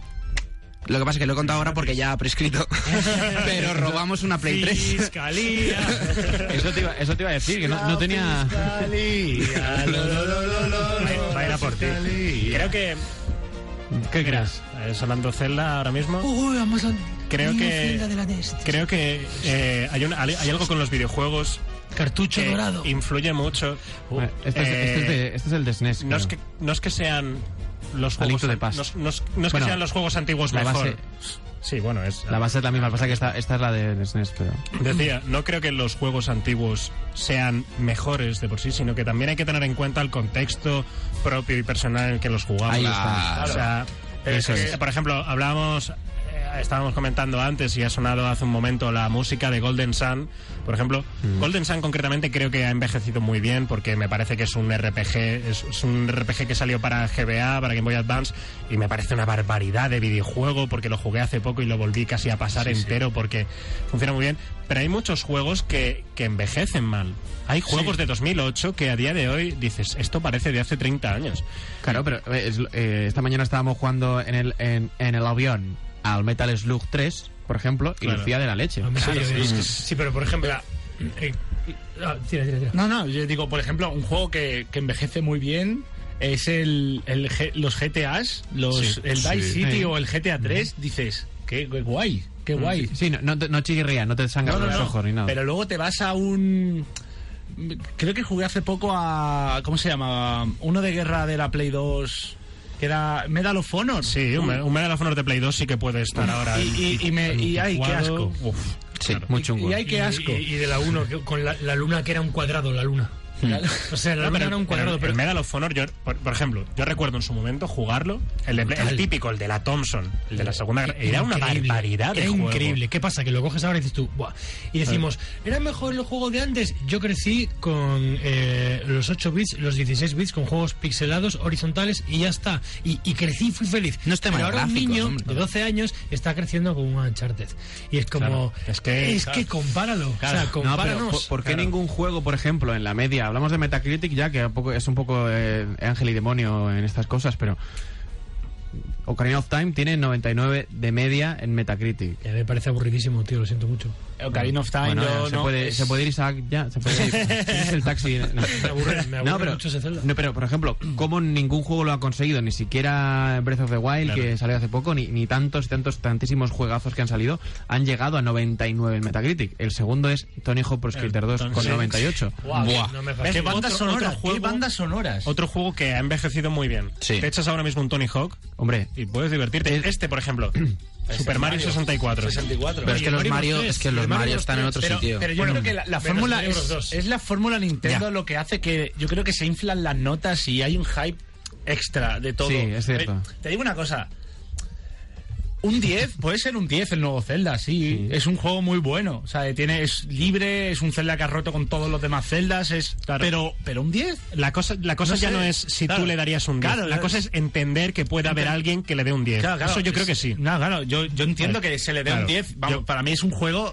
Lo que pasa es que lo he contado ahora porque ya ha prescrito. Pero robamos una Play tres. Fiscalía. Eso te iba, eso te iba a decir, que no, no tenía... Fiscalía. Lo, lo, lo, lo, lo, va a ir a por ti. Creo que... ¿Qué crees? Sonando Zelda ahora mismo. Uy, vamos a... Creo que... Creo que eh, hay, una, hay algo con los videojuegos... Cartucho dorado. Influye mucho. Uh, este, es, eh, este, es de, este es el de S N E S. Creo. No es que, no es que sean... Los juegos, de paz. No, no, no es que bueno, sean los juegos antiguos mejor. Base, sí, bueno, es... La base es la misma, pasa que esta, esta es la de S N E S, pero... Decía, no creo que los juegos antiguos sean mejores de por sí, sino que también hay que tener en cuenta el contexto propio y personal en el que los jugamos. Ahí está. O sea, es, es. Por ejemplo, hablábamos... Estábamos comentando antes y ha sonado hace un momento la música de Golden Sun, por ejemplo. Mm. Golden Sun concretamente creo que ha envejecido muy bien porque me parece que es un R P G, es, es un R P G que salió para G B A, para Game Boy Advance, y me parece una barbaridad de videojuego porque lo jugué hace poco y lo volví casi a pasar sí, entero sí. porque funciona muy bien. Pero hay muchos juegos que, que envejecen mal. Hay juegos sí. de dos mil ocho que a día de hoy dices, esto parece de hace treinta años. Claro, pero eh, esta mañana estábamos jugando en el, en, en el avión al Metal Slug tres, por ejemplo, claro. Y Lucía de la leche. Claro, sí, es que, sí, pero por ejemplo... Eh, ah, tira, tira, tira. No, no, yo digo, por ejemplo, un juego que, que envejece muy bien es el, el los G T As, los, sí, el sí, Dice City sí. o el G T A tres, dices, qué, qué guay, qué guay. Sí, no, no, no chirría, no te sangran no, no, los no, ojos ni nada. Pero luego te vas a un... Creo que jugué hace poco a... ¿Cómo se llama? Uno de guerra de la Play dos... Que era Medal of Honor. Sí, un, un Medal of Honor de Play dos sí que puede estar Uf, ahora. Y, y, y, me, y hay que asco. Uf, sí, claro. Muy chungo. Y, y hay que asco. Y, y de la uno, con la, la luna que era un cuadrado, la luna. La, o sea, la no, luna pero, era un cuadrado. Pero, pero... El Medal of Honor, yo, por, por ejemplo, yo recuerdo en su momento jugarlo, el, de, el típico, el de la Thompson, el de la segunda guerra. Era una barbaridad de juego. Era increíble. ¿Qué pasa? Que lo coges ahora y dices tú, ¡buah! Y decimos, ¿era mejor los juegos de antes? Yo crecí con eh, los ocho bits, los dieciséis bits, con juegos pixelados, horizontales y ya está. Y, y crecí y fui feliz. No está mal. Pero ahora gráfico, un niño hombre. de doce años está creciendo con un Uncharted. Y es como, claro, es que, es claro. que compáralo. Claro. O sea, compáranos. No, pero, ¿por qué claro. ningún juego, por ejemplo, en la media? Hablamos de Metacritic ya, que es un poco eh, ángel y demonio en estas cosas, pero Ocarina of Time tiene noventa y nueve de media en Metacritic. Ya me parece aburridísimo, tío, lo siento mucho. Ocarina of Time, bueno, yo se no... Puede, es... Se puede ir, Isaac, ya, se puede ir. Es el taxi. No. Me aburre, me aburre no, pero, mucho ese Zelda. No, pero, por ejemplo, como ningún juego lo ha conseguido, ni siquiera Breath of the Wild, claro. que salió hace poco, ni, ni tantos, tantos, tantísimos juegazos que han salido, han llegado a noventa y nueve en Metacritic. El segundo es Tony Hawk Pro Skater dos con noventa y ocho. Wow, Buah. No me ¿Qué bandas sonoras? ¿Qué bandas sonoras? Otro juego que ha envejecido muy bien. Sí. Te echas ahora mismo un Tony Hawk. Hombre. Y puedes divertirte. El... Este, por ejemplo... Super Mario sesenta y cuatro. sesenta y cuatro. Pero es que los Mario, es que los Mario están en otro pero, sitio. Pero yo bueno, creo que la, la fórmula es, es la fórmula Nintendo ya. lo que hace que yo creo que se inflan las notas y hay un hype extra de todo. Sí, es cierto. Pero, te digo una cosa. Un diez, puede ser un diez el nuevo Zelda, sí, sí. Es un juego muy bueno. O sea, tiene, es libre, es un Zelda que ha roto con todos los demás Zeldas. Es, claro. pero, pero un diez. La cosa, la cosa no ya sé. no es si claro. tú le darías un diez. Claro, la cosa es entender que puede entender. haber alguien que le dé un diez. Claro, claro, Eso yo es, creo que sí. No, claro, yo, yo entiendo claro. que se le dé claro. un diez. Vamos, yo, para mí es un juego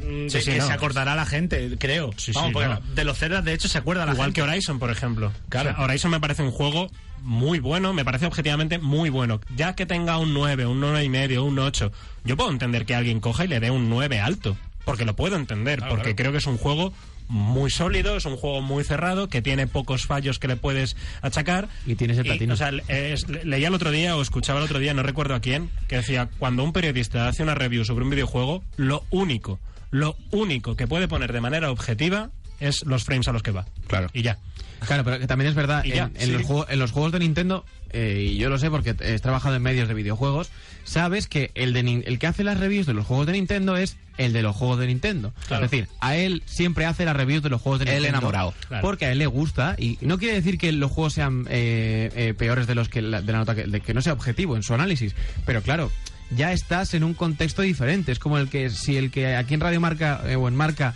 de sí, sí, que no. se acordará la gente, creo. Sí, Vamos, sí, porque no. de los Zelda, de hecho, se acuerda la Igual gente. Igual que Horizon, por ejemplo. Claro. O sea, Horizon me parece un juego muy bueno, me parece objetivamente muy bueno. Ya que tenga un nueve, un nueve y medio, un ocho, yo puedo entender que alguien coja y le dé un nueve alto. Porque lo puedo entender, claro, porque claro. creo que es un juego muy sólido, es un juego muy cerrado, que tiene pocos fallos que le puedes achacar. Y tienes el platino. Y, o sea, es, leía el otro día o escuchaba el otro día, no recuerdo a quién, que decía, cuando un periodista hace una review sobre un videojuego, lo único, lo único que puede poner de manera objetiva es los frames a los que va. Claro. Y ya. Claro, pero que también es verdad, en, ya, en, sí. los juego, en los juegos de Nintendo, eh, y yo lo sé porque he trabajado en medios de videojuegos, sabes que el, de, el que hace las reviews de los juegos de Nintendo es el de los juegos de Nintendo. Claro. Es decir, a él siempre hace las reviews de los juegos de Nintendo. Él enamorado. Claro. Porque a él le gusta, y no quiere decir que los juegos sean eh, eh, peores de los que la, de la nota, que, de, que no sea objetivo en su análisis. Pero claro, ya estás en un contexto diferente. Es como el que, si el que aquí en Radio Marca eh, o en Marca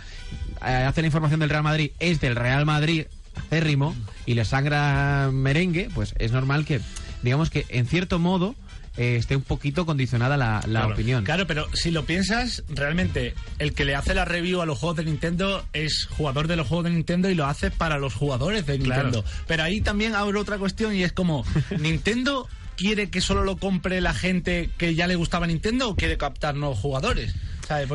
eh, hace la información del Real Madrid es del Real Madrid acérrimo y le sangra merengue, pues es normal que, digamos que en cierto modo, eh, esté un poquito condicionada la, la claro, opinión. Claro, pero si lo piensas, realmente el que le hace la review a los juegos de Nintendo es jugador de los juegos de Nintendo y lo hace para los jugadores de Nintendo. Claro. Pero ahí también abro otra cuestión y es como, ¿Nintendo quiere que solo lo compre la gente que ya le gustaba Nintendo o quiere captar nuevos jugadores?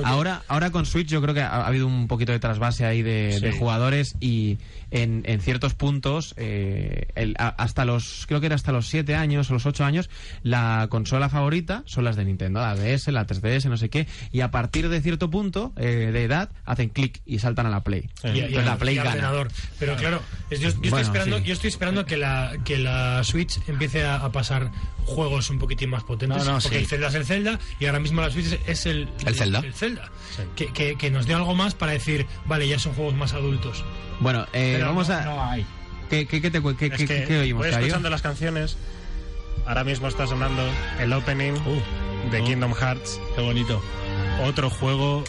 Ahora, ahora con Switch yo creo que ha, ha habido un poquito de trasvase ahí de, sí. de jugadores y en, en ciertos puntos eh, el, a, hasta los creo que era hasta los siete años o los ocho años la consola favorita son las de Nintendo, la D S, la tres D S, no sé qué, y a partir de cierto punto eh, de edad hacen clic y saltan a la Play. Sí. Y, y, la Play y gana. Ordenador. Pero claro, yo, yo, estoy, bueno, esperando, sí. yo estoy esperando que la, que la Switch empiece a, a pasar juegos un poquitín más potentes, no, no, porque sí. el Zelda es el Zelda y ahora mismo la Switch es el... ¿El Zelda? El Zelda, sí. que, que, que nos dio algo más para decir, vale, ya son juegos más adultos. Bueno, eh, vamos no, a... No hay. ¿Qué, qué, qué, te, qué, qué, que qué oímos? Voy escuchando las canciones. Ahora mismo está sonando el opening uh, de oh, Kingdom Hearts. Qué bonito. Otro juego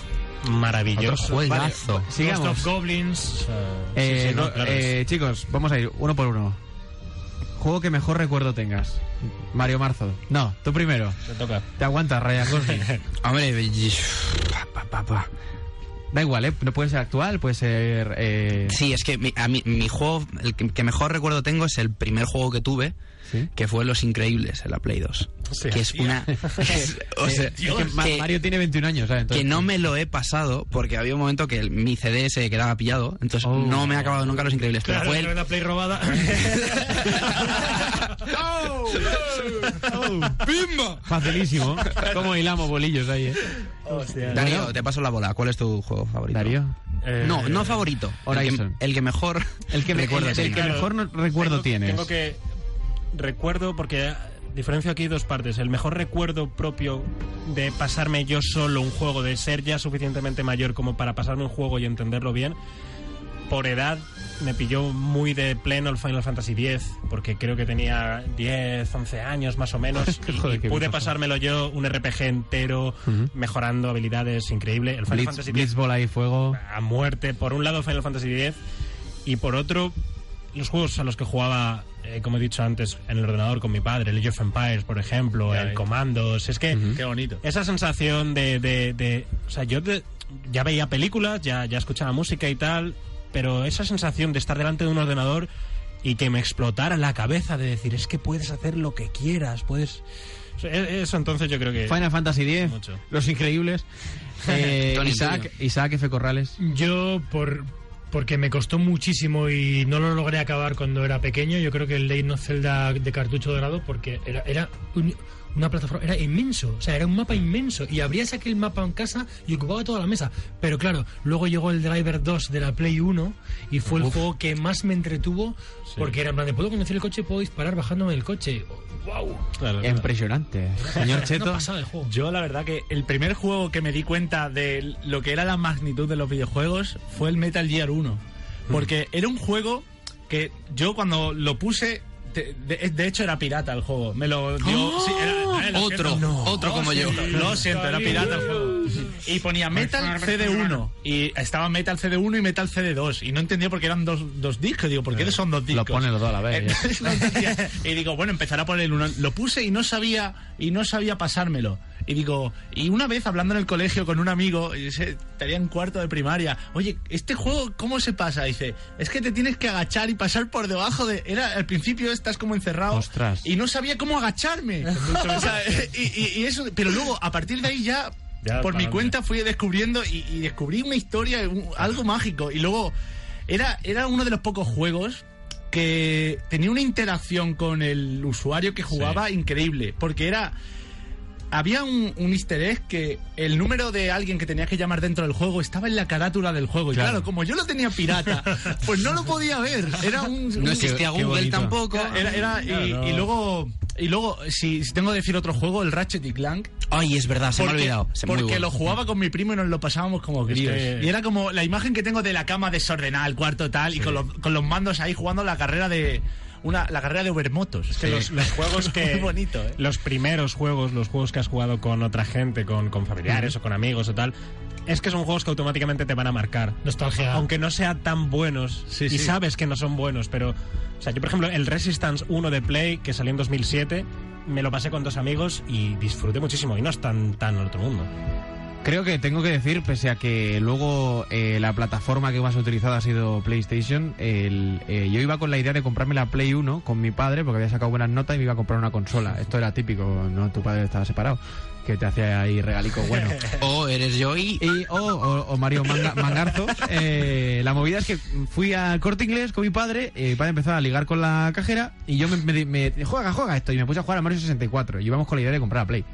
maravilloso. Otro juegazo. Vale, sigamos. Ghost of Goblins. Uh, eh, sí, sí, no, claro eh, chicos, vamos a ir uno por uno. Juego que mejor recuerdo tengas. Mario Marzo. No, tú primero. Te toca. Te aguantas, Ryan Gosling. Hombre, pa, pa, pa. Da igual, ¿eh? No puede ser actual, puede ser... Eh... Sí, es que mi, a mí, mi juego, el que, que mejor recuerdo tengo es el primer juego que tuve, ¿sí? que fue Los Increíbles, en la Play dos. O sea, que es tía. una... es, o sea, Dios, es que, que, Mario tiene veintiún años, ¿sabes? Entonces, que no me lo he pasado porque había un momento que el, mi C D se quedaba pillado, entonces oh. no me he acabado nunca Los Increíbles. Pero claro, fue el... una Play robada. ¡Oh! ¡Oh! ¡Pimba! Facilísimo. Cómo hilamos bolillos ahí, ¿eh? Hostia. Darío, te paso la bola. ¿Cuál es tu juego favorito? Darío. Eh, no, no favorito. Horizon. El que, el que mejor el que, recuerdo, el, el que mejor no recuerdo tengo, tienes. Tengo que... Recuerdo porque... Diferencio aquí dos partes. El mejor recuerdo propio de pasarme yo solo un juego, de ser ya suficientemente mayor como para pasarme un juego y entenderlo bien, por edad... Me pilló muy de pleno el Final Fantasy X, porque creo que tenía diez, once años más o menos. y, Joder, y pude pasármelo yo, un R P G entero, uh-huh. mejorando habilidades, increíble. El Final Blitz, Fantasy Blitz, X, bola y fuego. A muerte. Por un lado Final Fantasy X, y por otro, los juegos a los que jugaba, eh, como he dicho antes, en el ordenador con mi padre, el Age of Empires, por ejemplo, yeah, el Commandos. Es que, uh-huh. qué bonito. Esa sensación de... de, de o sea, yo de, ya veía películas, ya, ya escuchaba música y tal... Pero esa sensación de estar delante de un ordenador y que me explotara la cabeza de decir, es que puedes hacer lo que quieras, puedes... Eso entonces yo creo que... Final Fantasy X, mucho. Los Increíbles, eh, Isaac, Isaac F. Corrales. Yo, por porque me costó muchísimo y no lo logré acabar cuando era pequeño, yo creo que el Legend of Zelda de cartucho dorado, porque era... era un... Una plataforma, era inmenso, o sea, era un mapa inmenso. Y abrías aquel mapa en casa y ocupaba toda la mesa. Pero claro, luego llegó el Driver dos de la Play uno y fue Uf. el juego que más me entretuvo, sí. porque era en plan de, puedo conducir el coche, puedo disparar bajándome del coche. ¡Wow! Claro, claro. Impresionante. Señor Cheto. No pasaba el juego. Yo, la verdad, que el primer juego que me di cuenta de lo que era la magnitud de los videojuegos fue el Metal Gear uno. Porque mm. era un juego que yo cuando lo puse. De, de, de hecho era pirata el juego. Me lo dio oh, sí, era, era otro no. otro como oh, yo. Sí, lo siento, era pirata el juego. Y ponía Metal C D uno y estaba Metal C D uno y Metal C D dos y no entendía por qué eran dos, dos discos. Digo, ¿por qué son dos discos? Lo ponen los dos a la vez. Entonces, no entendía, y digo, bueno, empezará por el uno. Lo puse y no sabía y no sabía pasármelo. y digo, y una vez hablando en el colegio con un amigo, estaría en cuarto de primaria, oye, ¿este juego cómo se pasa? Dice, es que te tienes que agachar y pasar por debajo de... Era, al principio estás como encerrado. Ostras. Y no sabía cómo agacharme. O sea, y, y, y eso, pero luego, a partir de ahí ya... Ya, por mi cuenta fui descubriendo y, y descubrí una historia, un, algo mágico. Y luego era, era uno de los pocos juegos que tenía una interacción con el usuario que jugaba, sí, increíble. Porque era... Había un, un easter egg que el número de alguien que tenías que llamar dentro del juego estaba en la carátula del juego. Claro. Y claro, como yo lo tenía pirata, pues no lo podía ver. Era un, no existía un, Google tampoco. Era, era, era, y, no. y luego... Y luego, si, si tengo que decir otro juego, el Ratchet y Clank. Ay, es verdad, se porque, me ha olvidado. Se porque bueno. Lo jugaba con mi primo y nos lo pasábamos como críos. Es que... Y era como la imagen que tengo de la cama desordenada, el cuarto tal, sí, y con los, con los mandos ahí jugando la carrera de... Una, la carrera de Ubermotos. Es que sí, los, los juegos que... Muy bonito, ¿eh? Los primeros juegos, los juegos que has jugado con otra gente, con, con familiares, mm-hmm, o con amigos o tal... Es que son juegos que automáticamente te van a marcar. Nostalgia. Aunque no sean tan buenos, sí, y sí, sabes que no son buenos, pero... O sea, yo, por ejemplo, el Resistance uno de Play, que salió en dos mil siete, me lo pasé con dos amigos y disfruté muchísimo. Y no es tan, tan otro mundo. Creo que tengo que decir, pese a que luego eh, la plataforma que más utilizada ha sido PlayStation, el, eh, yo iba con la idea de comprarme la Play uno con mi padre, porque había sacado buenas notas y me iba a comprar una consola. Esto era típico, ¿no? Tu padre estaba separado, que te hacía ahí regalico bueno. O eres yo y... y o, o, o Mario Manga, Mangarzo. Eh, la movida es que fui al Corte Inglés con mi padre, eh, mi padre empezó a ligar con la cajera y yo me, me, me... Juega, juega esto. Y me puse a jugar a Mario sesenta y cuatro. Y íbamos con la idea de comprar la Play.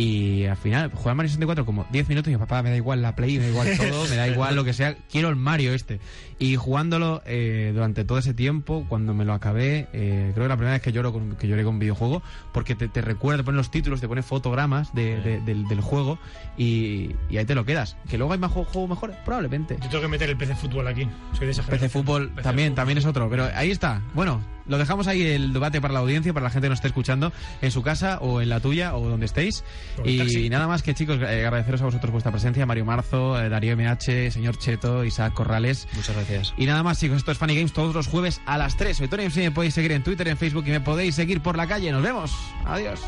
Y al final, jugué a Mario sesenta y cuatro como diez minutos y mi papá, me da igual la Play, me da igual todo, me da igual lo que sea, quiero el Mario este. Y jugándolo eh, durante todo ese tiempo, cuando me lo acabé, eh, creo que la primera vez que lloro con, que lloré con un videojuego, porque te, te recuerda, te ponen los títulos, te ponen fotogramas de, de, del, del juego y, y ahí te lo quedas. Que luego hay más juegos, juegos mejores, probablemente. Yo tengo que meter el P C Fútbol aquí, soy de esa generación. P C Fútbol también, también es otro, pero ahí está, bueno... Lo dejamos ahí el debate para la audiencia, para la gente que nos esté escuchando en su casa o en la tuya o donde estéis. Y nada más que, chicos, eh, agradeceros a vosotros vuestra presencia, Mario Marzo, eh, Darío M H, señor Cheto, Isaac Corrales. Muchas gracias. Y nada más, chicos, esto es Funny Games todos los jueves a las tres. Soy Tony M C, me podéis seguir en Twitter, en Facebook y me podéis seguir por la calle. Nos vemos. Adiós.